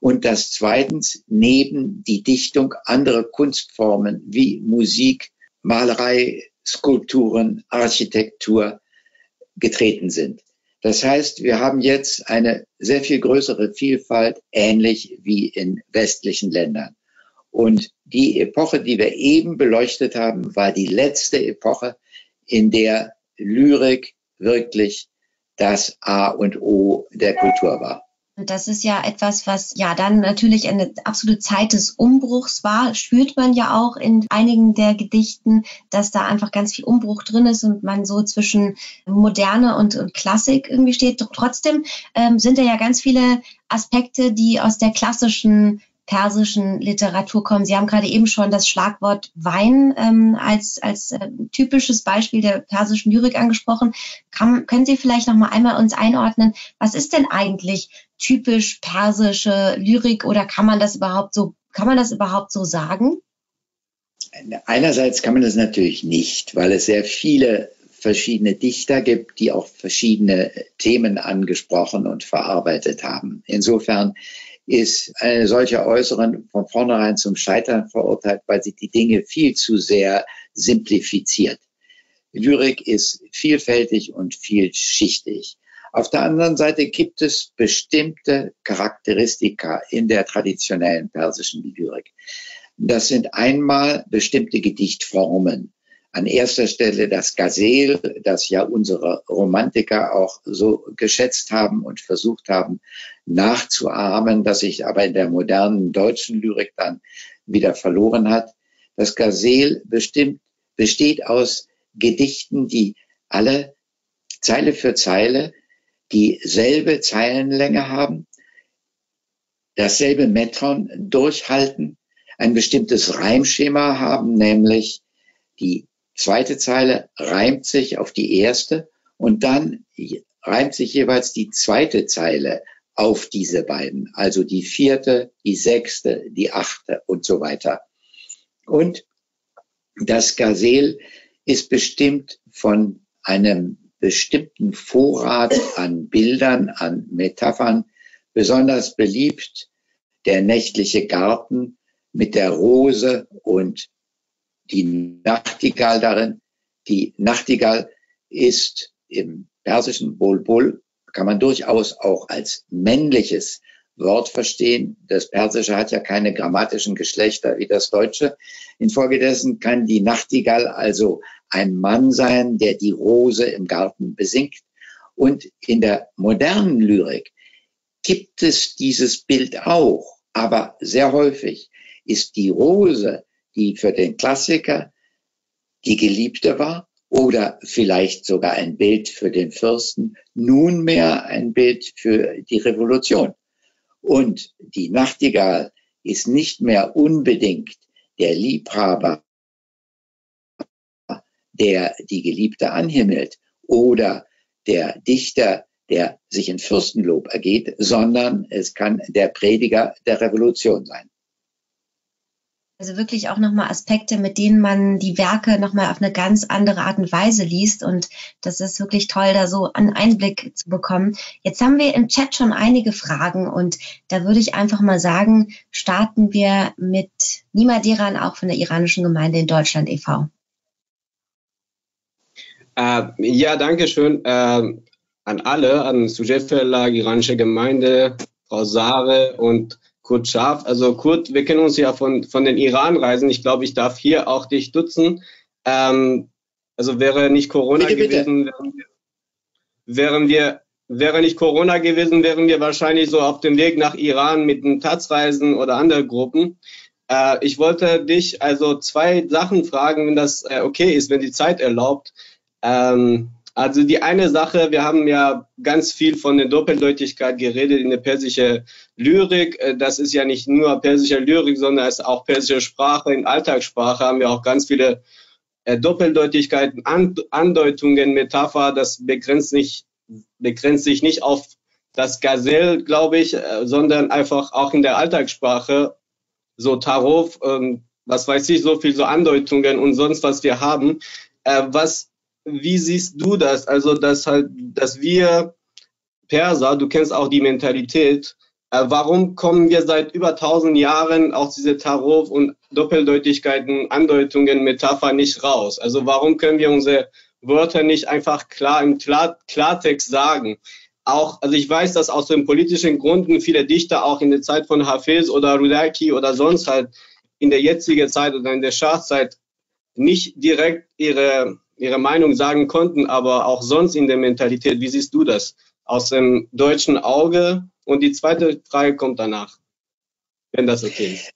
und dass zweitens neben die Dichtung andere Kunstformen wie Musik, Malerei, Skulpturen, Architektur getreten sind. Das heißt, wir haben jetzt eine sehr viel größere Vielfalt, ähnlich wie in westlichen Ländern. Und die Epoche, die wir eben beleuchtet haben, war die letzte Epoche, in der Lyrik wirklich das A und O der Kultur war. Das ist ja etwas, was ja dann natürlich eine absolute Zeit des Umbruchs war. Spürt man ja auch in einigen der Gedichten, dass da einfach ganz viel Umbruch drin ist und man so zwischen Moderne und Klassik irgendwie steht. Trotzdem sind da ja ganz viele Aspekte, die aus der klassischen persischen Literatur kommen. Sie haben gerade eben schon das Schlagwort Wein als typisches Beispiel der persischen Lyrik angesprochen. Können Sie vielleicht noch mal einmal uns einordnen, was ist denn eigentlich typisch persische Lyrik, oder kann man das überhaupt so sagen? Einerseits kann man das natürlich nicht, weil es sehr viele verschiedene Dichter gibt, die auch verschiedene Themen angesprochen und verarbeitet haben. Insofern ist eine solche Äußerung von vornherein zum Scheitern verurteilt, weil sie die Dinge viel zu sehr simplifiziert. Lyrik ist vielfältig und vielschichtig. Auf der anderen Seite gibt es bestimmte Charakteristika in der traditionellen persischen Lyrik. Das sind einmal bestimmte Gedichtformen. An erster Stelle das Ghazal, das ja unsere Romantiker auch so geschätzt haben und versucht haben nachzuahmen, das sich aber in der modernen deutschen Lyrik dann wieder verloren hat. Das Ghazal besteht aus Gedichten, die alle Zeile für Zeile dieselbe Zeilenlänge haben, dasselbe Metron durchhalten, ein bestimmtes Reimschema haben, nämlich die zweite Zeile reimt sich auf die erste und dann reimt sich jeweils die zweite Zeile auf diese beiden, also die vierte, die sechste, die achte und so weiter. Und das Ghazal ist bestimmt von einem bestimmten Vorrat an Bildern, an Metaphern. Besonders beliebt der nächtliche Garten mit der Rose und die Nachtigall darin. Die Nachtigall ist im persischen Bulbul kann man durchaus auch als männliches Wort verstehen. Das Persische hat ja keine grammatischen Geschlechter wie das Deutsche. Infolgedessen kann die Nachtigall also ein Mann sein, der die Rose im Garten besingt. Und in der modernen Lyrik gibt es dieses Bild auch, aber sehr häufig ist die Rose, die für den Klassiker die Geliebte war oder vielleicht sogar ein Bild für den Fürsten, nunmehr ein Bild für die Revolution. Und die Nachtigall ist nicht mehr unbedingt der Liebhaber, der die Geliebte anhimmelt oder der Dichter, der sich in Fürstenlob ergeht, sondern es kann der Prediger der Revolution sein. Also wirklich auch nochmal Aspekte, mit denen man die Werke nochmal auf eine ganz andere Art und Weise liest. Und das ist wirklich toll, da so einen Einblick zu bekommen. Jetzt haben wir im Chat schon einige Fragen. Und da würde ich einfach mal sagen, starten wir mit Nima Deran, auch von der Iranischen Gemeinde in Deutschland e.V. Ja, danke schön an alle, an Sujet Verlag, Iranische Gemeinde, Frau Zare und Kurt Scharf. Also Kurt, wir kennen uns ja von den Iran-Reisen. Ich glaube, ich darf hier auch dich dutzen. Also wäre nicht Corona gewesen, wären wir wahrscheinlich so auf dem Weg nach Iran mit den Taz-Reisen oder anderen Gruppen. Ich wollte dich also zwei Sachen fragen, wenn das okay ist, wenn die Zeit erlaubt. Also die eine Sache, wir haben ja ganz viel von der Doppeldeutigkeit geredet in der persischen Lyrik. Das ist ja nicht nur persische Lyrik, sondern es ist auch persische Sprache. In Alltagssprache haben wir auch ganz viele Doppeldeutigkeiten, Andeutungen, Metapher. Das begrenzt sich nicht auf das Gazelle, glaube ich, sondern einfach auch in der Alltagssprache. So Tarot, was weiß ich, so viel so Andeutungen und sonst was wir haben. Wie siehst du das? Also, dass wir Perser, du kennst auch die Mentalität, warum kommen wir seit über 1000 Jahren auch diese Tarot und Doppeldeutigkeiten, Andeutungen, Metaphern nicht raus? Also, warum können wir unsere Wörter nicht einfach klar im Klartext sagen? Auch, also ich weiß, dass aus den politischen Gründen viele Dichter auch in der Zeit von Hafez oder Rudaki oder sonst halt in der jetzigen Zeit oder in der Schahzeit nicht direkt ihre Meinung sagen konnten, aber auch sonst in der Mentalität. Wie siehst du das aus dem deutschen Auge? Und die zweite Frage kommt danach, wenn das okay ist.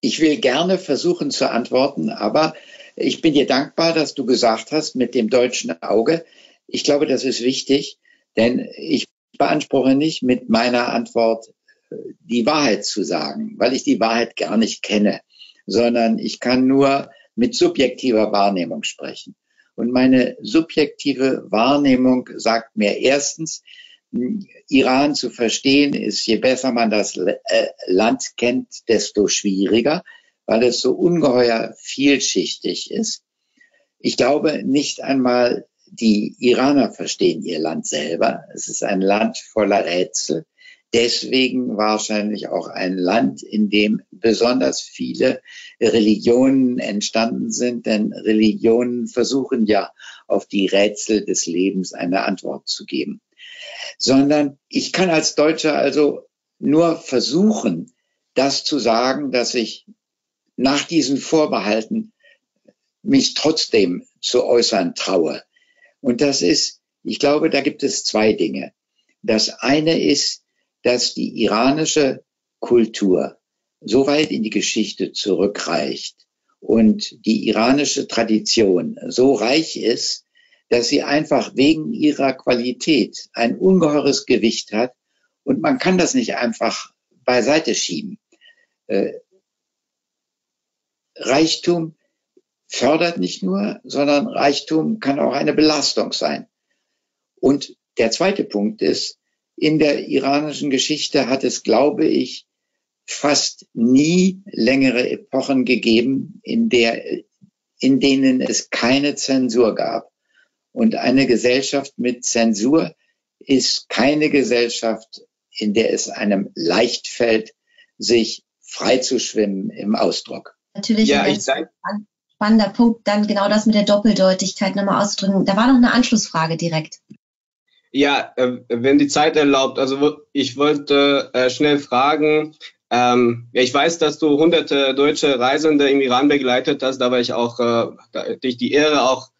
Ich will gerne versuchen zu antworten, aber ich bin dir dankbar, dass du gesagt hast, mit dem deutschen Auge. Ich glaube, das ist wichtig, denn ich beanspruche nicht, mit meiner Antwort die Wahrheit zu sagen, weil ich die Wahrheit gar nicht kenne, sondern ich kann nur mit subjektiver Wahrnehmung sprechen. Und meine subjektive Wahrnehmung sagt mir erstens, Iran zu verstehen ist, je besser man das Land kennt, desto schwieriger, weil es so ungeheuer vielschichtig ist. Ich glaube, nicht einmal die Iraner verstehen ihr Land selber. Es ist ein Land voller Rätsel. Deswegen wahrscheinlich auch ein Land, in dem besonders viele Religionen entstanden sind, denn Religionen versuchen ja auf die Rätsel des Lebens eine Antwort zu geben. Sondern ich kann als Deutscher also nur versuchen, das zu sagen, dass ich nach diesen Vorbehalten mich trotzdem zu äußern traue. Und das ist, ich glaube, da gibt es zwei Dinge. Das eine ist, dass die iranische Kultur so weit in die Geschichte zurückreicht und die iranische Tradition so reich ist, dass sie einfach wegen ihrer Qualität ein ungeheures Gewicht hat und man kann das nicht einfach beiseite schieben. Reichtum fördert nicht nur, sondern Reichtum kann auch eine Belastung sein. Und der zweite Punkt ist, in der iranischen Geschichte hat es, glaube ich, fast nie längere Epochen gegeben, in denen es keine Zensur gab. Und eine Gesellschaft mit Zensur ist keine Gesellschaft, in der es einem leicht fällt, sich frei zu schwimmen im Ausdruck. Natürlich. Ja, spannender Punkt, dann genau das mit der Doppeldeutigkeit nochmal auszudrücken. Da war noch eine Anschlussfrage direkt. Ja, wenn die Zeit erlaubt. Also ich wollte schnell fragen, ich weiß, dass du hunderte deutsche Reisende im Iran begleitet hast, da war ich auch durch die Ehre auch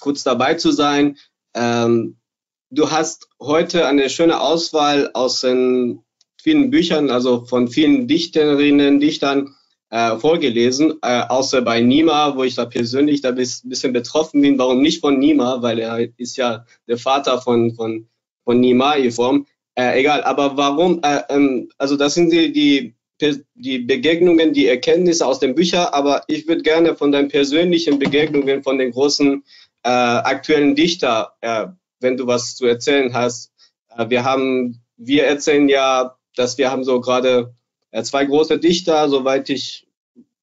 kurz dabei zu sein. Du hast heute eine schöne Auswahl aus den vielen Büchern, also von vielen Dichterinnen, Dichtern vorgelesen, außer bei Nima, wo ich da persönlich da ein bisschen betroffen bin. Warum nicht von Nima, weil er ist ja der Vater von Nima Yushij. Egal, aber warum, also das sind die Begegnungen, die Erkenntnisse aus den Büchern, aber ich würde gerne von deinen persönlichen Begegnungen, von den großen aktuellen Dichter, wenn du was zu erzählen hast. Wir erzählen ja, dass wir haben so gerade zwei große Dichter, soweit ich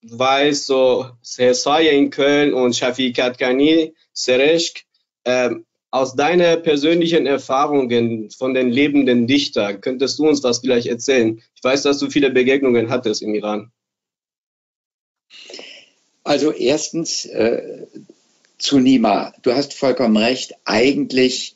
weiß, so Sersaye in Köln und Shafiq Katkani, Sereshk. Aus deiner persönlichen Erfahrungen von den lebenden Dichtern, könntest du uns was vielleicht erzählen? Ich weiß, dass du viele Begegnungen hattest im Iran. Also erstens zu Nima. Du hast vollkommen recht. Eigentlich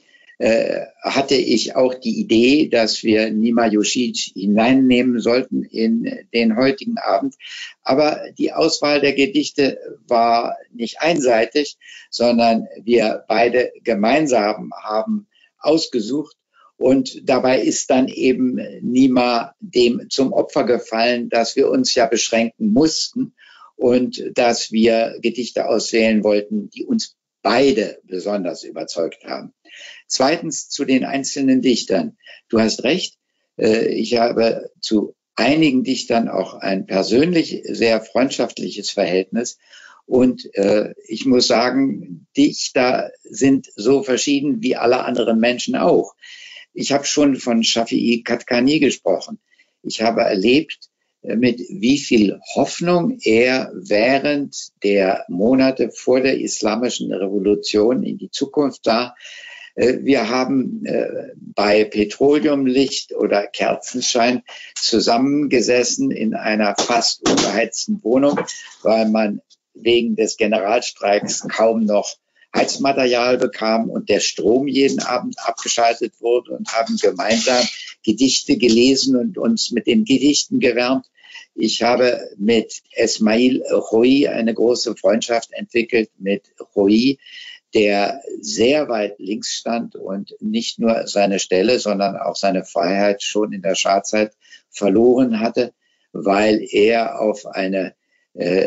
hatte ich auch die Idee, dass wir Nima Yushij hineinnehmen sollten in den heutigen Abend. Aber die Auswahl der Gedichte war nicht einseitig, sondern wir beide gemeinsam haben ausgesucht. Und dabei ist dann eben Nima dem zum Opfer gefallen, dass wir uns ja beschränken mussten und dass wir Gedichte auswählen wollten, die uns beide besonders überzeugt haben. Zweitens zu den einzelnen Dichtern. Du hast recht, ich habe zu einigen Dichtern auch ein persönlich sehr freundschaftliches Verhältnis. Und ich muss sagen, Dichter sind so verschieden wie alle anderen Menschen auch. Ich habe schon von Shafi'i Katkani gesprochen. Ich habe erlebt, mit wie viel Hoffnung er während der Monate vor der Islamischen Revolution in die Zukunft sah. Wir haben bei Petroleumlicht oder Kerzenschein zusammengesessen in einer fast unbeheizten Wohnung, weil man wegen des Generalstreiks kaum noch Heizmaterial bekam und der Strom jeden Abend abgeschaltet wurde, und haben gemeinsam Gedichte gelesen und uns mit den Gedichten gewärmt. Ich habe mit Esmail Khoi eine große Freundschaft entwickelt, mit Khoi, der sehr weit links stand und nicht nur seine Stelle, sondern auch seine Freiheit schon in der Schahzeit verloren hatte, weil er auf eine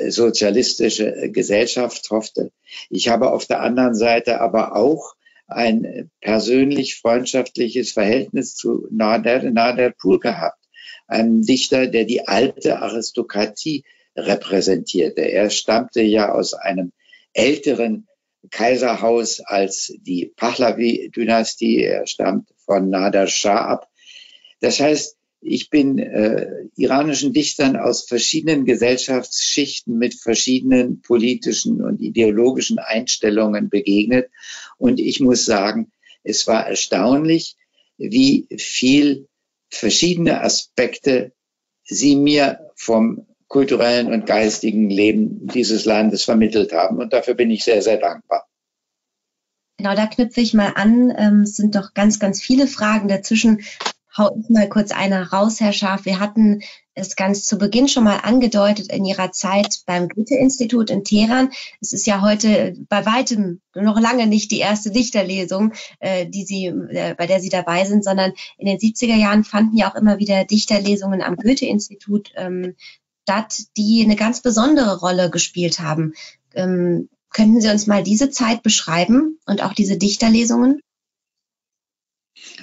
sozialistische Gesellschaft hoffte. Ich habe auf der anderen Seite aber auch ein persönlich-freundschaftliches Verhältnis zu Nader Pur gehabt, einem Dichter, der die alte Aristokratie repräsentierte. Er stammte ja aus einem älteren Kaiserhaus als die Pahlavi-Dynastie. Er stammt von Reza Shah ab. Das heißt, ich bin iranischen Dichtern aus verschiedenen Gesellschaftsschichten mit verschiedenen politischen und ideologischen Einstellungen begegnet. Und ich muss sagen, es war erstaunlich, wie viel verschiedene Aspekte sie mir vom kulturellen und geistigen Leben dieses Landes vermittelt haben. Und dafür bin ich sehr, sehr dankbar. Genau, da knüpfe ich mal an. Es sind doch ganz, ganz viele Fragen dazwischen. Hau ich mal kurz eine raus, Herr Scharf. Wir hatten es ganz zu Beginn schon mal angedeutet in Ihrer Zeit beim Goethe-Institut in Teheran. Es ist ja heute bei weitem noch lange nicht die erste Dichterlesung, bei der Sie dabei sind, sondern in den 70er Jahren fanden ja auch immer wieder Dichterlesungen am Goethe-Institut statt, die eine ganz besondere Rolle gespielt haben. Könnten Sie uns mal diese Zeit beschreiben und auch diese Dichterlesungen?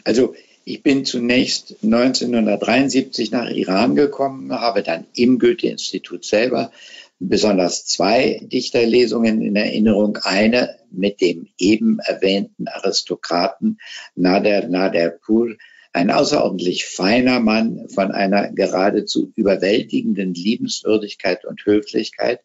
Also ich bin zunächst 1973 nach Iran gekommen, habe dann im Goethe-Institut selber besonders zwei Dichterlesungen in Erinnerung. Eine mit dem eben erwähnten Aristokraten Nader Pur, ein außerordentlich feiner Mann von einer geradezu überwältigenden Liebenswürdigkeit und Höflichkeit,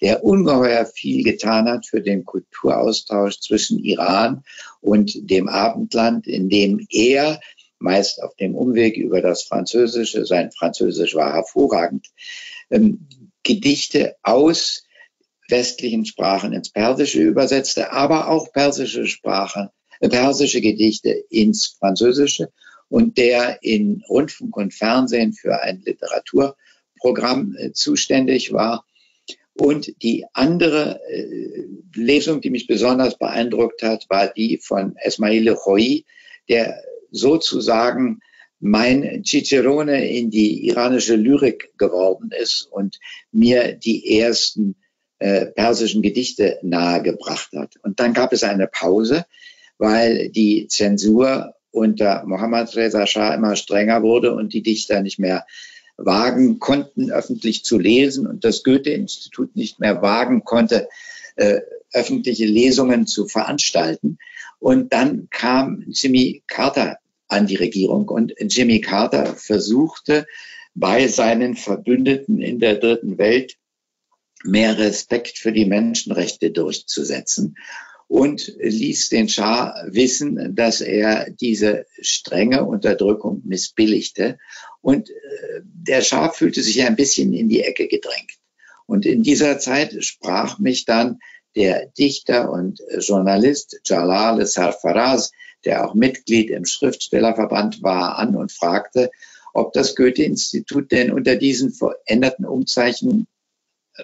der ungeheuer viel getan hat für den Kulturaustausch zwischen Iran und dem Abendland, in dem er meist auf dem Umweg über das Französische, sein Französisch war hervorragend, Gedichte aus westlichen Sprachen ins Persische übersetzte, aber auch persische Sprachen persische Gedichte ins Französische und der in Rundfunk und Fernsehen für ein Literaturprogramm zuständig war. Und die andere Lesung, die mich besonders beeindruckt hat, war die von Esmail Khoi, der sozusagen mein Cicerone in die iranische Lyrik geworden ist und mir die ersten persischen Gedichte nahegebracht hat. Und dann gab es eine Pause, weil die Zensur unter Mohammad Reza Shah immer strenger wurde und die Dichter nicht mehr wagen konnten, öffentlich zu lesen, und das Goethe-Institut nicht mehr wagen konnte, öffentliche Lesungen zu veranstalten. Und dann kam Jimmy Carter an die Regierung, und Jimmy Carter versuchte bei seinen Verbündeten in der Dritten Welt mehr Respekt für die Menschenrechte durchzusetzen und ließ den Schah wissen, dass er diese strenge Unterdrückung missbilligte. Und der Schah fühlte sich ein bisschen in die Ecke gedrängt. Und in dieser Zeit sprach mich dann der Dichter und Journalist Jalal Sarfaraz, der auch Mitglied im Schriftstellerverband war, an und fragte, ob das Goethe-Institut denn unter diesen veränderten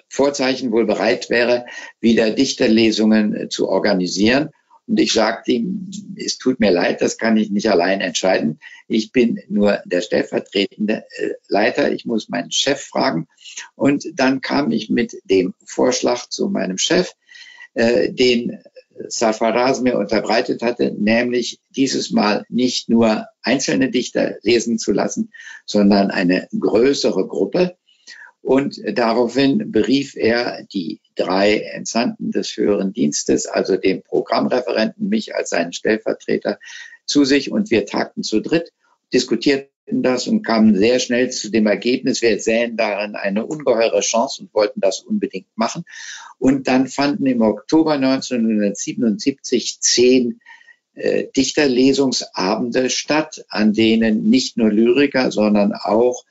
Vorzeichen wohl bereit wäre, wieder Dichterlesungen zu organisieren. Und ich sagte ihm, es tut mir leid, das kann ich nicht allein entscheiden. Ich bin nur der stellvertretende Leiter, ich muss meinen Chef fragen. Und dann kam ich mit dem Vorschlag zu meinem Chef, den Saffaraz mir unterbreitet hatte, nämlich dieses Mal nicht nur einzelne Dichter lesen zu lassen, sondern eine größere Gruppe. Und daraufhin berief er die drei Entsandten des höheren Dienstes, also den Programmreferenten, mich als seinen Stellvertreter, zu sich, und wir tagten zu dritt, diskutierten das und kamen sehr schnell zu dem Ergebnis, wir sähen darin eine ungeheure Chance und wollten das unbedingt machen. Und dann fanden im Oktober 1977 10 Dichterlesungsabende statt, an denen nicht nur Lyriker, sondern auch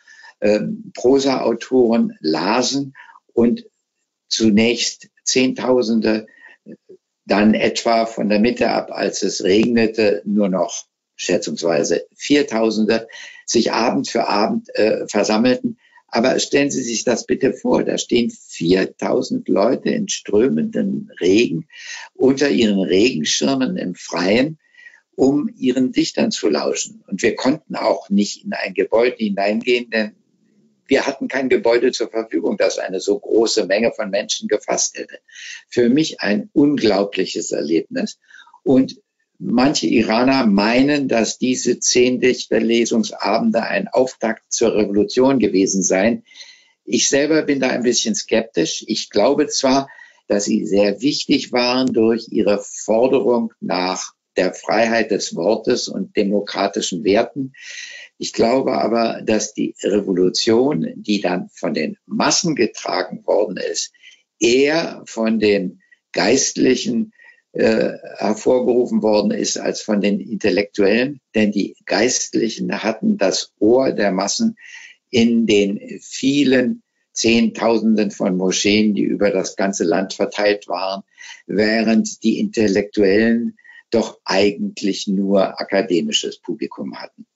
Prosa-Autoren lasen, und zunächst Zehntausende, dann etwa von der Mitte ab, als es regnete, nur noch schätzungsweise 4.000 sich Abend für Abend versammelten. Aber stellen Sie sich das bitte vor, da stehen 4.000 Leute in strömenden Regen unter ihren Regenschirmen im Freien, um ihren Dichtern zu lauschen. Und wir konnten auch nicht in ein Gebäude hineingehen, denn wir hatten kein Gebäude zur Verfügung, das eine so große Menge von Menschen gefasst hätte. Für mich ein unglaubliches Erlebnis. Und manche Iraner meinen, dass diese 10 Dichterlesungsabende ein Auftakt zur Revolution gewesen seien. Ich selber bin da ein bisschen skeptisch. Ich glaube zwar, dass sie sehr wichtig waren durch ihre Forderung nach der Freiheit des Wortes und demokratischen Werten. Ich glaube aber, dass die Revolution, die dann von den Massen getragen worden ist, eher von den Geistlichen hervorgerufen worden ist als von den Intellektuellen. Denn die Geistlichen hatten das Ohr der Massen in den vielen Zehntausenden von Moscheen, die über das ganze Land verteilt waren, während die Intellektuellen doch eigentlich nur akademisches Publikum hatten.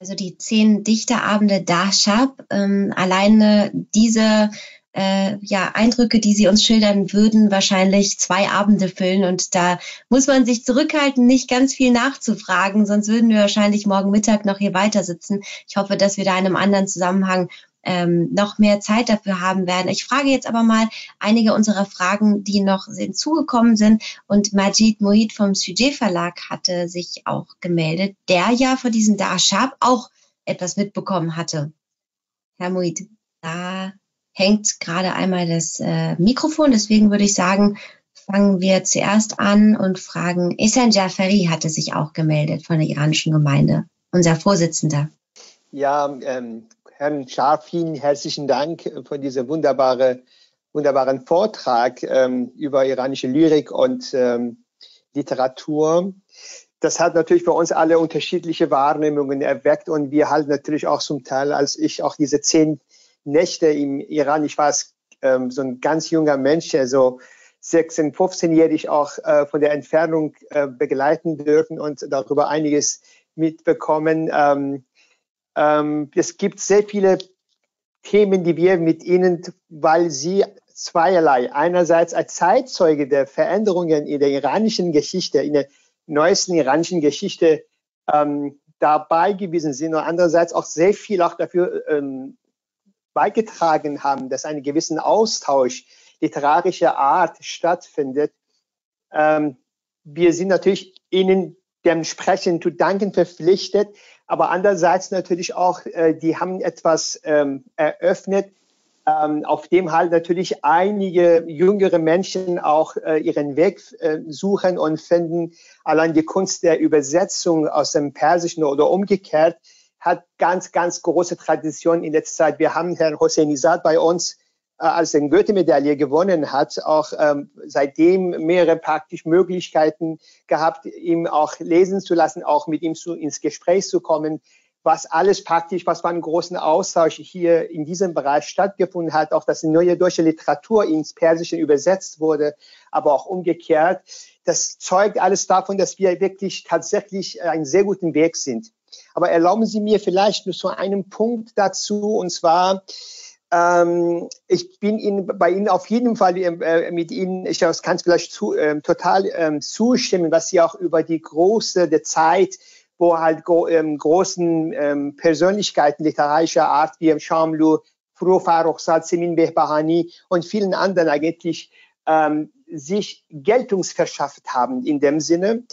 Also die 10 Dichterabende Dahshab, alleine diese Eindrücke, die Sie uns schildern, würden wahrscheinlich 2 Abende füllen, und da muss man sich zurückhalten, nicht ganz viel nachzufragen, sonst würden wir wahrscheinlich morgen Mittag noch hier weiter sitzen. Ich hoffe, dass wir da in einem anderen Zusammenhang noch mehr Zeit dafür haben werden. Ich frage jetzt aber mal einige unserer Fragen, die noch hinzugekommen sind, und Majid Mohid vom Sujet Verlag hatte sich auch gemeldet, der ja von diesem Dahshab auch etwas mitbekommen hatte. Herr Mohid, da hängt gerade einmal das Mikrofon, deswegen würde ich sagen, fangen wir zuerst an und fragen, Essan Jafari hatte sich auch gemeldet von der Iranischen Gemeinde, unser Vorsitzender. Ja, Herrn Scharf, vielen herzlichen Dank für diesen wunderbaren Vortrag über iranische Lyrik und Literatur. Das hat natürlich für uns alle unterschiedliche Wahrnehmungen erweckt, und wir halten natürlich auch zum Teil, als ich auch diese 10 Nächte im Iran, ich war so ein ganz junger Mensch, also 16-, 15-jährig auch von der Entfernung begleiten dürfen und darüber einiges mitbekommen. Es gibt sehr viele Themen, die wir mit ihnen, weil sie zweierlei, einerseits als Zeitzeuge der Veränderungen in der iranischen Geschichte, in der neuesten iranischen Geschichte dabei gewesen sind und andererseits auch sehr viel auch dafür beigetragen haben, dass einen gewissen Austausch literarischer Art stattfindet. Wir sind natürlich ihnen dementsprechend zu danken verpflichtet, aber andererseits natürlich auch, die haben etwas eröffnet, auf dem halt natürlich einige jüngere Menschen auch ihren Weg suchen und finden. Allein die Kunst der Übersetzung aus dem Persischen oder umgekehrt hat ganz, ganz große Tradition in letzter Zeit. Wir haben Herrn Hoseinizad bei uns, als er die Goethe-Medaille gewonnen hat, auch seitdem mehrere praktisch Möglichkeiten gehabt, ihm auch lesen zu lassen, auch mit ihm ins Gespräch zu kommen, was alles praktisch, was man einen großen Austausch hier in diesem Bereich stattgefunden hat, auch dass neue deutsche Literatur ins Persische übersetzt wurde, aber auch umgekehrt. Das zeugt alles davon, dass wir wirklich tatsächlich einen sehr guten Weg sind. Aber erlauben Sie mir vielleicht nur zu einem Punkt dazu, und zwar, ich bin bei Ihnen auf jeden Fall ich kann es vielleicht total zustimmen, was Sie auch über die Größe der Zeit, wo halt großen Persönlichkeiten literarischer Art wie Shamlu, Forugh Farrokhzad, Simin Behbahani und vielen anderen eigentlich sich Geltung verschafft haben in dem Sinne.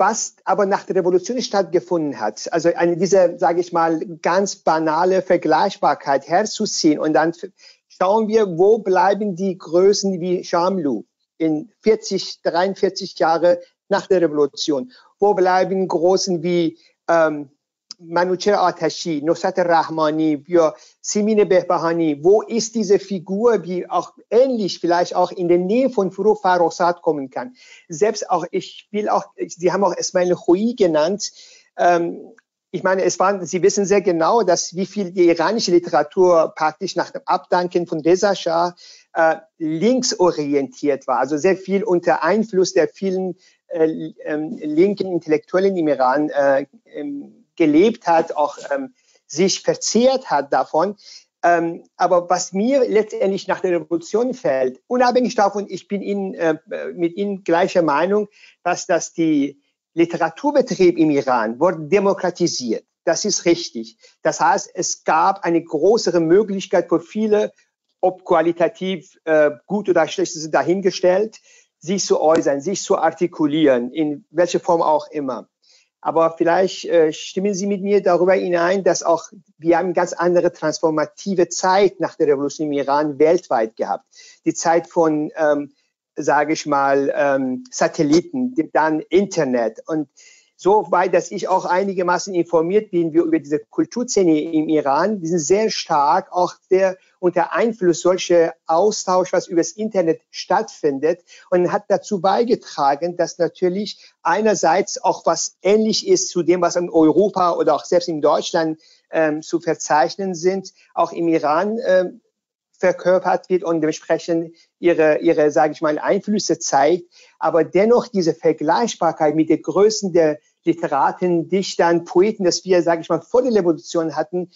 Was aber nach der Revolution stattgefunden hat, also diese, sage ich mal, ganz banale Vergleichbarkeit herzuziehen und dann schauen wir, wo bleiben die Größen wie Shamlu in 40, 43 Jahre nach der Revolution? Wo bleiben Großen wie Manucher Ataschi, Nusrat Rahmani, Simin Behbahani? Wo ist diese Figur, die auch ähnlich vielleicht auch in der Nähe von Forugh Farrokhzad kommen kann? Selbst auch, Sie haben auch Esmail Khoi genannt. Ich meine, Sie wissen sehr genau, dass wie viel die iranische Literatur praktisch nach dem Abdanken von Reza Shah linksorientiert war. Also sehr viel unter Einfluss der vielen linken Intellektuellen im Iran gelebt hat, auch sich verzehrt hat davon. Aber was mir letztendlich nach der Revolution fällt, unabhängig davon, ich bin mit Ihnen gleicher Meinung, dass die Literaturbetrieb im Iran wurde demokratisiert. Das ist richtig. Das heißt, es gab eine größere Möglichkeit für viele, ob qualitativ gut oder schlecht ist dahingestellt, sich zu äußern, sich zu artikulieren, in welcher Form auch immer. Aber vielleicht stimmen Sie mit mir darüber hinein, dass auch wir eine ganz andere transformative Zeit nach der Revolution im Iran weltweit gehabt. Die Zeit von, sage ich mal, Satelliten, dann Internet. Und so weit, dass ich auch einigermaßen informiert bin über diese Kulturszene im Iran, die sind sehr stark auch unter Einfluss solcher Austausch, was übers Internet stattfindet, und hat dazu beigetragen, dass natürlich einerseits auch was ähnlich ist zu dem, was in Europa oder auch selbst in Deutschland zu verzeichnen sind, auch im Iran verkörpert wird und dementsprechend ihre, sage ich mal, Einflüsse zeigt. Aber dennoch diese Vergleichbarkeit mit den Größen der Literaten, Dichtern, Poeten, das wir, sage ich mal, vor der Revolution hatten,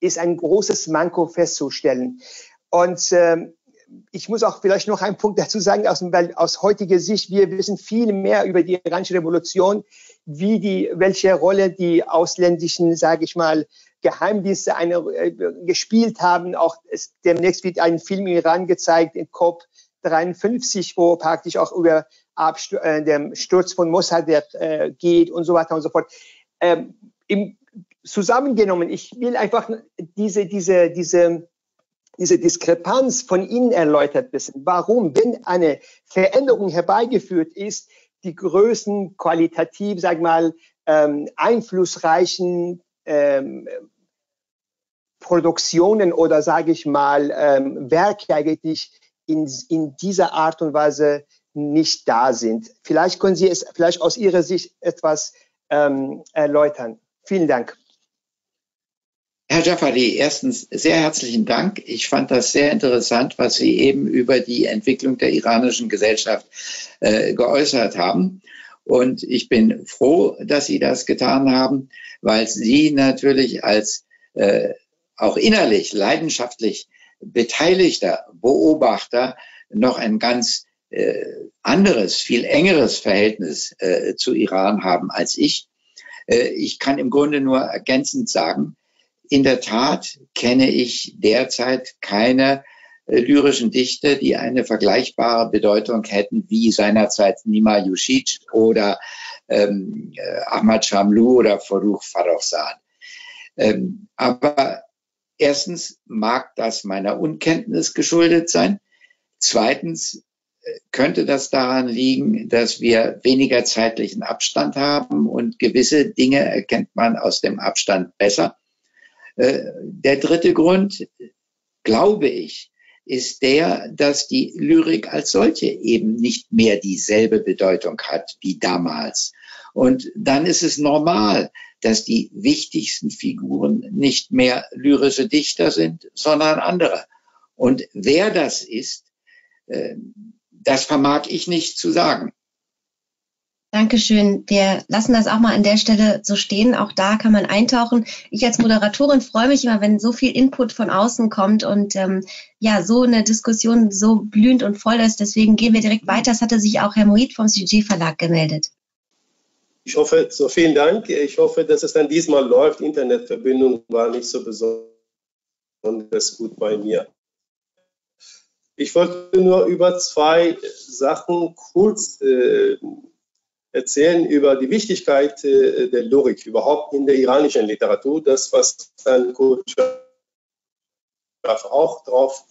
ist ein großes Manko festzustellen. Und ich muss auch vielleicht noch einen Punkt dazu sagen, weil aus heutiger Sicht, wir wissen viel mehr über die iranische Revolution, welche Rolle die ausländischen, sage ich mal, Geheimdienste gespielt haben. Auch demnächst wird ein Film im Iran gezeigt, in COP 53, wo praktisch auch über den Sturz von Mossad geht und so weiter und so fort. Zusammengenommen, ich will einfach diese Diskrepanz von Ihnen erläutert wissen. Warum, wenn eine Veränderung herbeigeführt ist, die Größen qualitativ, sag mal, einflussreichen Produktionen oder, sage ich mal, Werke eigentlich in dieser Art und Weise nicht da sind. Vielleicht können Sie es aus Ihrer Sicht etwas erläutern. Vielen Dank. Herr Jafari, erstens sehr herzlichen Dank. Ich fand das sehr interessant, was Sie eben über die Entwicklung der iranischen Gesellschaft geäußert haben. Und ich bin froh, dass Sie das getan haben, weil Sie natürlich als auch innerlich leidenschaftlich beteiligter Beobachter noch ein ganz anderes, viel engeres Verhältnis zu Iran haben als ich. Ich kann im Grunde nur ergänzend sagen, in der Tat kenne ich derzeit keine lyrischen Dichter, die eine vergleichbare Bedeutung hätten wie seinerzeit Nima Yushij oder Ahmad Shamlu oder Forugh Farrochzad. Aber erstens mag das meiner Unkenntnis geschuldet sein. Zweitens könnte das daran liegen, dass wir weniger zeitlichen Abstand haben und gewisse Dinge erkennt man aus dem Abstand besser. Der dritte Grund, glaube ich, ist der, dass die Lyrik als solche eben nicht mehr dieselbe Bedeutung hat wie damals. Und dann ist es normal, dass die wichtigsten Figuren nicht mehr lyrische Dichter sind, sondern andere. Und wer das ist, das vermag ich nicht zu sagen. Dankeschön. Wir lassen das auch mal an der Stelle so stehen. Auch da kann man eintauchen. Ich als Moderatorin freue mich immer, wenn so viel Input von außen kommt und ja, so eine Diskussion so blühend und voll ist. Deswegen gehen wir direkt weiter. Es hatte sich auch Herr Moid vom Sujet Verlag gemeldet. Ich hoffe, so vielen Dank. Ich hoffe, dass es dann diesmal läuft. Internetverbindung war nicht so besonders gut bei mir. Ich wollte nur über zwei Sachen kurz erzählen, über die Wichtigkeit der Lyrik überhaupt in der iranischen Literatur. Das, was dann Kurt Scharf auch darauf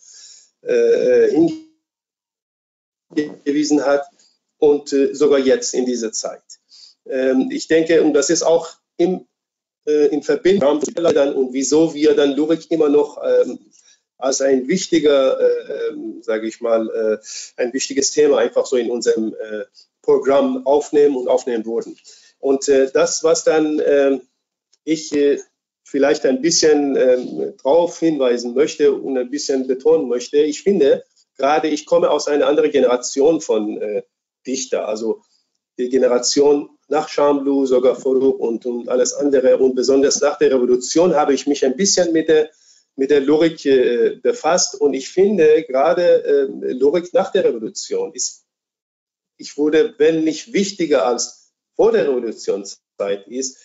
hingewiesen hat und sogar jetzt in dieser Zeit. Ich denke, und das ist auch in Verbindung mit dann und wieso wir dann Lyrik immer noch als ein wichtiger, sage ich mal, ein wichtiges Thema einfach so in unserem Programm aufnehmen und aufnehmen wurden. Und das, was dann ich vielleicht ein bisschen darauf hinweisen möchte und ein bisschen betonen möchte, ich finde, gerade ich komme aus einer anderen Generation von Dichter, also die Generation nach Shamlu, sogar Forugh und alles andere. Und besonders nach der Revolution habe ich mich ein bisschen mit der Lyrik befasst. Und ich finde, gerade Lyrik nach der Revolution wurde, wenn nicht wichtiger als vor der Revolutionszeit ist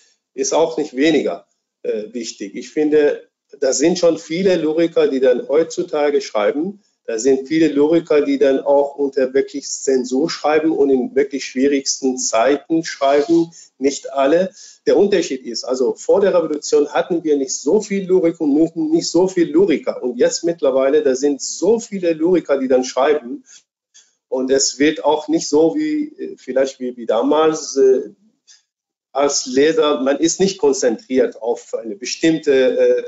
auch nicht weniger wichtig. Ich finde, da sind schon viele Lyriker, die dann heutzutage schreiben. Da sind viele Lyriker, die dann auch unter wirklich Zensur schreiben und in wirklich schwierigsten Zeiten schreiben. Nicht alle. Der Unterschied ist, also vor der Revolution hatten wir nicht so viel Lyrik und nicht so viel Lyriker. Und jetzt mittlerweile, da sind so viele Lyriker, die dann schreiben. Und es wird auch nicht so wie vielleicht wie damals als Leser, man ist nicht konzentriert auf eine bestimmte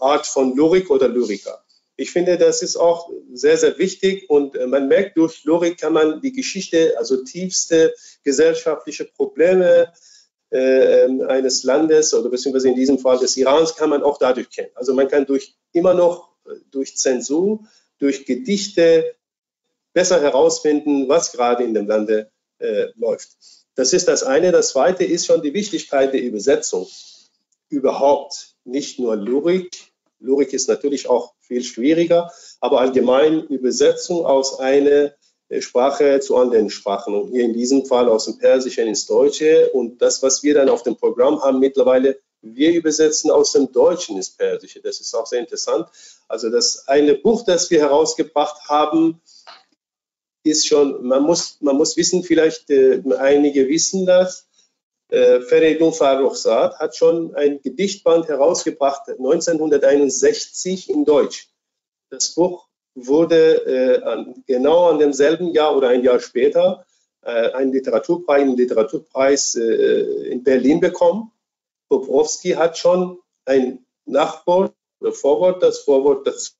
Art von Lyrik oder Lyriker. Ich finde, das ist auch sehr, sehr wichtig und man merkt, durch Lyrik kann man die Geschichte, also tiefste gesellschaftliche Probleme eines Landes oder beziehungsweise in diesem Fall des Irans kann man auch dadurch kennen. Also man kann immer noch durch Zensur, durch Gedichte besser herausfinden, was gerade in dem Lande läuft. Das ist das eine. Das zweite ist schon die Wichtigkeit der Übersetzung. Überhaupt nicht nur Lyrik. Lyrik ist natürlich auch viel schwieriger, aber allgemein Übersetzung aus einer Sprache zu anderen Sprachen. Und hier in diesem Fall aus dem Persischen ins Deutsche. Und das, was wir dann auf dem Programm haben mittlerweile, wir übersetzen aus dem Deutschen ins Persische. Das ist auch sehr interessant. Also das eine Buch, das wir herausgebracht haben, ist schon, man muss wissen, vielleicht einige wissen das, Fereydoun Farrokhzad hat schon ein Gedichtband herausgebracht, 1961 in Deutsch. Das Buch wurde genau an demselben Jahr oder ein Jahr später einen Literaturpreis in Berlin bekommen. Bobrowski hat schon ein Nachwort oder Vorwort, das Vorwort dazu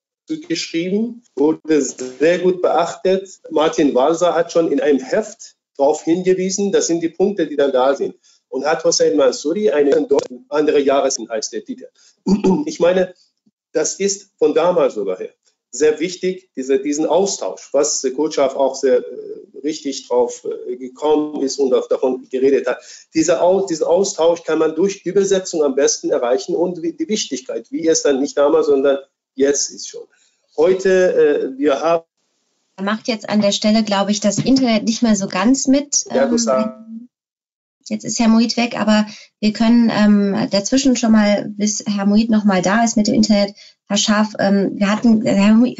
geschrieben, wurde sehr gut beachtet. Martin Walser hat schon in einem Heft darauf hingewiesen, das sind die Punkte, die dann da sind. und hat Hossein Mansouri einen andere Jahresin als der Titel. Ich meine, das ist von damals sogar her sehr wichtig, diesen Austausch, was Kurt Scharf auch sehr richtig drauf gekommen ist und auch davon geredet hat. Diesen Austausch kann man durch Übersetzung am besten erreichen und die Wichtigkeit, wie es dann nicht damals, sondern jetzt ist schon. Heute, wir haben... Er macht jetzt an der Stelle, glaube ich, das Internet nicht mehr so ganz mit. Ja, jetzt ist Herr Muid weg, aber wir können dazwischen schon mal, bis Herr Muid noch mal da ist mit dem Internet, Herr Scharf, Herr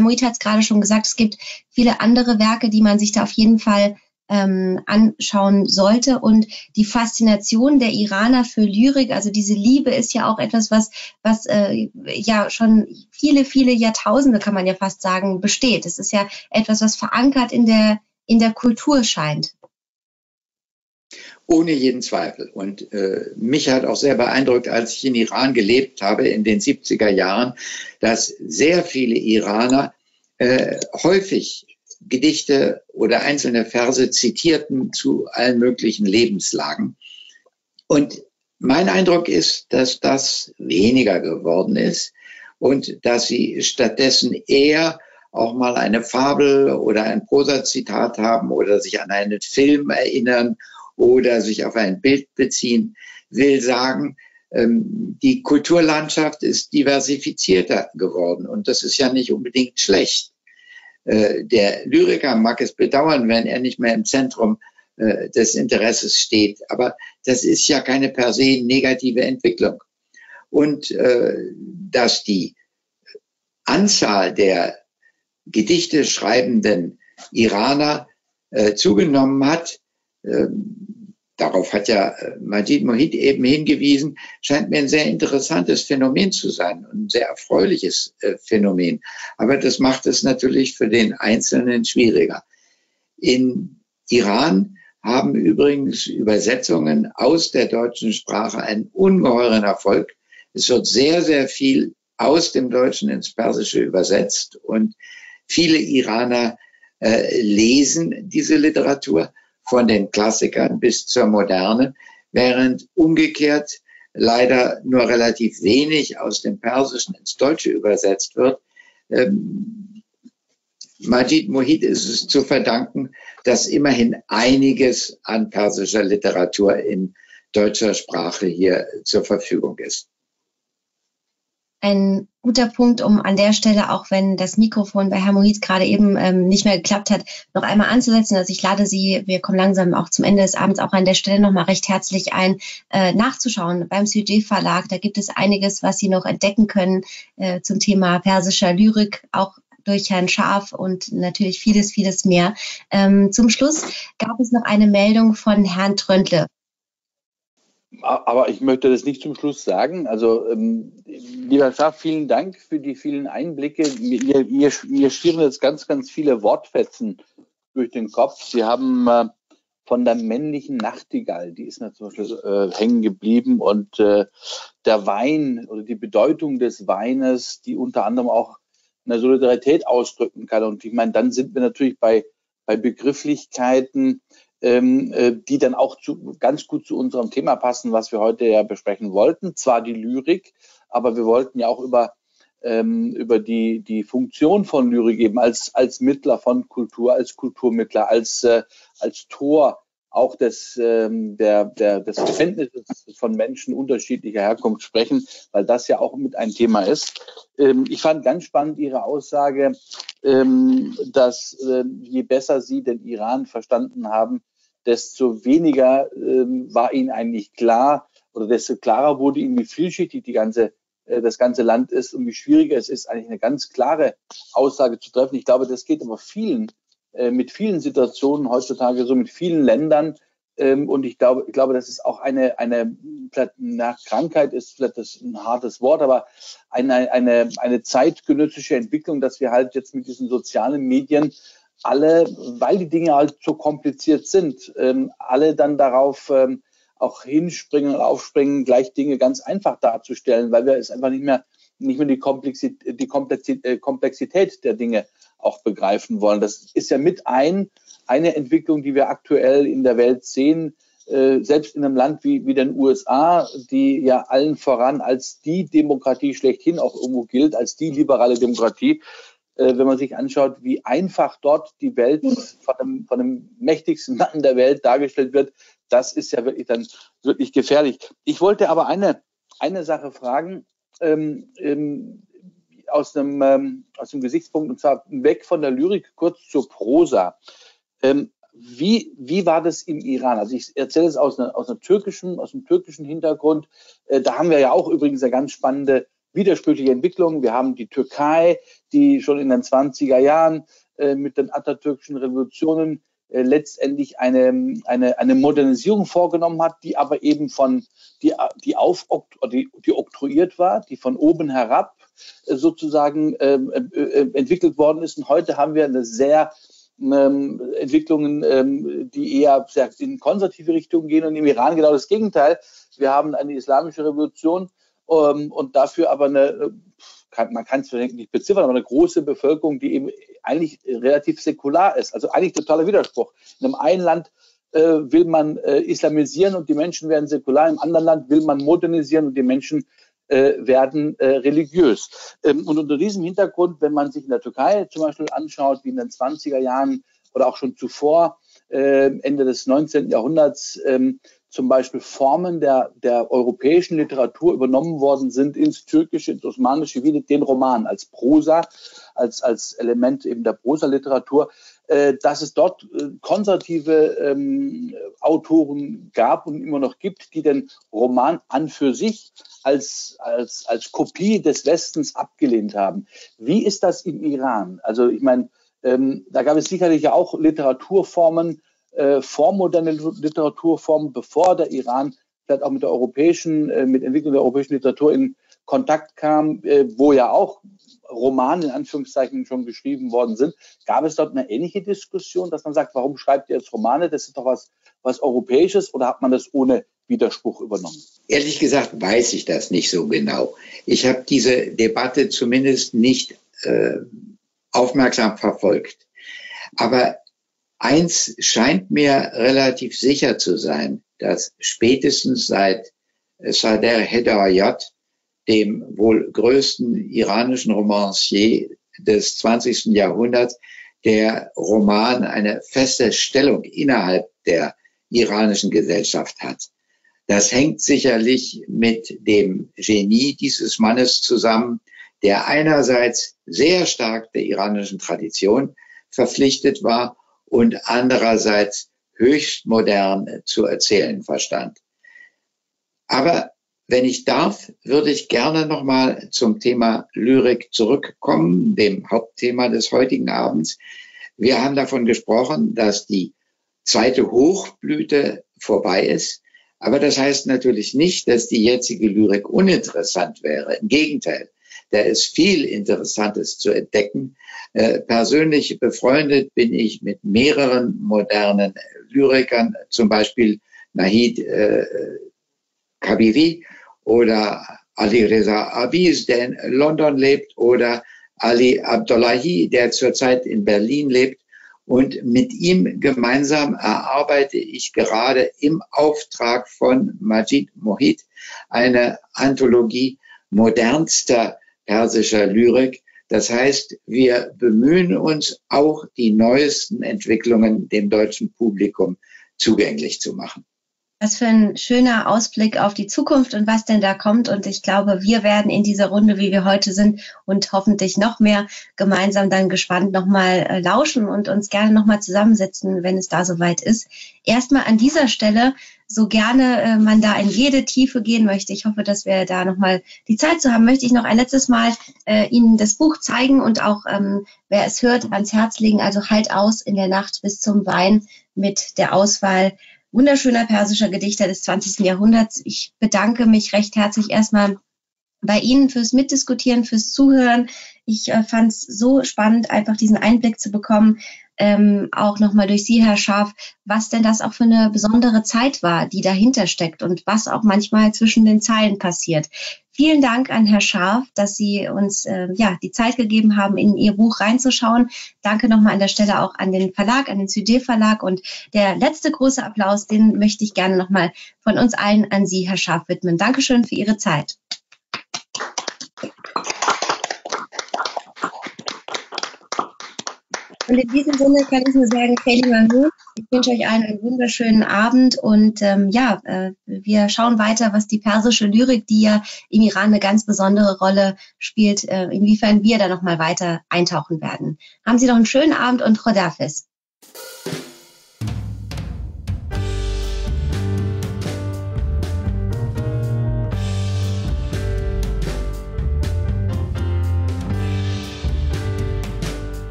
Muid hat es gerade schon gesagt, es gibt viele andere Werke, die man sich da auf jeden Fall anschauen sollte. Und die Faszination der Iraner für Lyrik, also diese Liebe ist ja auch etwas, was ja schon viele, viele Jahrtausende, kann man ja fast sagen, besteht. Es ist ja etwas, was verankert in der Kultur scheint. Ohne jeden Zweifel. Und mich hat auch sehr beeindruckt, als ich in Iran gelebt habe in den 70er Jahren, dass sehr viele Iraner häufig Gedichte oder einzelne Verse zitierten zu allen möglichen Lebenslagen. Und mein Eindruck ist, dass das weniger geworden ist und dass sie stattdessen eher auch mal eine Fabel oder ein Prosa-Zitat haben oder sich an einen Film erinnern oder sich auf ein Bild beziehen, will sagen, die Kulturlandschaft ist diversifizierter geworden. Und das ist ja nicht unbedingt schlecht. Der Lyriker mag es bedauern, wenn er nicht mehr im Zentrum des Interesses steht. Aber das ist ja keine per se negative Entwicklung. Und dass die Anzahl der Gedichte schreibenden Iraner zugenommen hat, darauf hat ja Majid Muhid eben hingewiesen, scheint mir ein sehr interessantes Phänomen zu sein und ein sehr erfreuliches Phänomen. Aber das macht es natürlich für den Einzelnen schwieriger. In Iran haben übrigens Übersetzungen aus der deutschen Sprache einen ungeheuren Erfolg. Es wird sehr, sehr viel aus dem Deutschen ins Persische übersetzt und viele Iraner lesen diese Literatur, von den Klassikern bis zur Moderne, während umgekehrt leider nur relativ wenig aus dem Persischen ins Deutsche übersetzt wird. Majid Muhid ist es zu verdanken, dass immerhin einiges an persischer Literatur in deutscher Sprache hier zur Verfügung ist. Ein guter Punkt, um an der Stelle, auch wenn das Mikrofon bei Herrn Muhid gerade eben nicht mehr geklappt hat, noch einmal anzusetzen. Also ich lade Sie, wir kommen langsam auch zum Ende des Abends, auch an der Stelle nochmal recht herzlich ein, nachzuschauen beim Sujet Verlag. Da gibt es einiges, was Sie noch entdecken können zum Thema persischer Lyrik, auch durch Herrn Scharf und natürlich vieles, vieles mehr. Zum Schluss gab es noch eine Meldung von Herrn Tröndle. Aber ich möchte das nicht zum Schluss sagen. Also, lieber Scharf, vielen Dank für die vielen Einblicke. Mir schwirren jetzt ganz, ganz viele Wortfetzen durch den Kopf. Sie haben von der männlichen Nachtigall, die ist mir zum Beispiel hängen geblieben, und der Wein oder die Bedeutung des Weines, die unter anderem auch eine Solidarität ausdrücken kann. Und ich meine, dann sind wir natürlich bei Begrifflichkeiten, die dann auch ganz gut zu unserem Thema passen, was wir heute ja besprechen wollten. Zwar die Lyrik, aber wir wollten ja auch über die Funktion von Lyrik eben als Mittler von Kultur, als Kulturmittler, als Tor auch des Verständnisses von Menschen unterschiedlicher Herkunft sprechen, weil das ja auch mit ein Thema ist. Ich fand ganz spannend Ihre Aussage, dass je besser Sie den Iran verstanden haben, desto weniger war Ihnen eigentlich klar oder desto klarer wurde Ihnen, wie vielschichtig das ganze Land ist und wie schwieriger es ist, eigentlich eine ganz klare Aussage zu treffen. Ich glaube, das geht aber mit vielen Situationen heutzutage so, mit vielen Ländern. Und ich glaube, das ist auch eine Krankheit, ist vielleicht ein hartes Wort, aber eine zeitgenössische Entwicklung, dass wir halt jetzt mit diesen sozialen Medien alle, weil die Dinge halt so kompliziert sind, alle dann darauf auch hinspringen und aufspringen, gleich Dinge ganz einfach darzustellen, weil wir es einfach nicht mehr die Komplexität der Dinge auch begreifen wollen. Das ist ja mit eine Entwicklung, die wir aktuell in der Welt sehen, selbst in einem Land wie den USA, die ja allen voran als die Demokratie schlechthin auch irgendwo gilt, als die liberale Demokratie, wenn man sich anschaut, wie einfach dort die Welt von dem mächtigsten Mann der Welt dargestellt wird, das ist ja wirklich dann wirklich gefährlich. Ich wollte aber eine Sache fragen, aus dem Gesichtspunkt, und zwar weg von der Lyrik, kurz zur Prosa. Wie war das im Iran? Also ich erzähle es aus einem türkischen Hintergrund. Da haben wir ja auch übrigens eine ganz spannende widersprüchliche Entwicklung. Wir haben die Türkei, die schon in den 20er Jahren mit den atatürkischen Revolutionen letztendlich eine Modernisierung vorgenommen hat, die aber eben die oktroyiert war, die von oben herab sozusagen entwickelt worden ist. Und heute haben wir eine sehr Entwicklungen, die eher sehr in konservative Richtungen gehen, und im Iran genau das Gegenteil. Wir haben eine islamische Revolution und dafür aber man kann es nicht beziffern, aber eine große Bevölkerung, die eben eigentlich relativ säkular ist. Also eigentlich totaler Widerspruch. In einem einen Land will man islamisieren und die Menschen werden säkular, im anderen Land will man modernisieren und die Menschen werden religiös. Und unter diesem Hintergrund, wenn man sich in der Türkei zum Beispiel anschaut, wie in den 20er Jahren oder auch schon zuvor, Ende des 19. Jahrhunderts, zum Beispiel Formen der europäischen Literatur übernommen worden sind ins Türkische, ins Osmanische, wie den Roman als Prosa, als Element eben der Prosa-Literatur, dass es dort konservative Autoren gab und immer noch gibt, die den Roman an für sich als Kopie des Westens abgelehnt haben. Wie ist das im Iran? Also ich meine, da gab es sicherlich ja auch Literaturformen, vormoderne Literaturformen, bevor der Iran vielleicht auch mit Entwicklung der europäischen Literatur in Kontakt kam, wo ja auch Romane in Anführungszeichen schon geschrieben worden sind. Gab es dort eine ähnliche Diskussion, dass man sagt, warum schreibt ihr jetzt Romane? Das ist doch was Europäisches, oder hat man das ohne Widerspruch übernommen? Ehrlich gesagt weiß ich das nicht so genau. Ich habe diese Debatte zumindest nicht aufmerksam verfolgt. Aber eins scheint mir relativ sicher zu sein, dass spätestens seit Sadr Hedayat, dem wohl größten iranischen Romancier des 20. Jahrhunderts, der Roman eine feste Stellung innerhalb der iranischen Gesellschaft hat. Das hängt sicherlich mit dem Genie dieses Mannes zusammen, der einerseits sehr stark der iranischen Tradition verpflichtet war und andererseits höchst modern zu erzählen verstand. Aber wenn ich darf, würde ich gerne nochmal zum Thema Lyrik zurückkommen, dem Hauptthema des heutigen Abends. Wir haben davon gesprochen, dass die zweite Hochblüte vorbei ist. Aber das heißt natürlich nicht, dass die jetzige Lyrik uninteressant wäre. Im Gegenteil, da ist viel Interessantes zu entdecken. Persönlich befreundet bin ich mit mehreren modernen Lyrikern, zum Beispiel Nahid Kabiri oder Ali Reza Aviz, der in London lebt, oder Ali Abdullahi, der zurzeit in Berlin lebt. Und mit ihm gemeinsam erarbeite ich gerade im Auftrag von Majid Mohit eine Anthologie modernster persischer Lyrik. Das heißt, wir bemühen uns, auch die neuesten Entwicklungen dem deutschen Publikum zugänglich zu machen. Was für ein schöner Ausblick auf die Zukunft und was denn da kommt. Und ich glaube, wir werden in dieser Runde, wie wir heute sind, und hoffentlich noch mehr gemeinsam dann gespannt nochmal lauschen und uns gerne nochmal zusammensetzen, wenn es da soweit ist. Erstmal an dieser Stelle, so gerne man da in jede Tiefe gehen möchte, ich hoffe, dass wir da nochmal die Zeit zu haben, möchte ich noch ein letztes Mal Ihnen das Buch zeigen und auch, wer es hört, ans Herz legen. Also Halt aus in der Nacht bis zum Wein mit der Auswahl wunderschöner persischer Gedichter des 20. Jahrhunderts. Ich bedanke mich recht herzlich erstmal bei Ihnen fürs Mitdiskutieren, fürs Zuhören. Ich fand es so spannend, einfach diesen Einblick zu bekommen, auch nochmal durch Sie, Herr Scharf, was denn das auch für eine besondere Zeit war, die dahinter steckt und was auch manchmal zwischen den Zeilen passiert. Vielen Dank an Herrn Scharf, dass Sie uns die Zeit gegeben haben, in Ihr Buch reinzuschauen. Danke nochmal an der Stelle auch an den Verlag, an den Sujet Verlag. Und der letzte große Applaus, den möchte ich gerne nochmal von uns allen an Sie, Herr Scharf, widmen. Dankeschön für Ihre Zeit. Und in diesem Sinne kann ich nur sagen, ich wünsche euch allen einen wunderschönen Abend und wir schauen weiter, was die persische Lyrik, die ja im Iran eine ganz besondere Rolle spielt, inwiefern wir da nochmal weiter eintauchen werden. Haben Sie noch einen schönen Abend und Khodafis.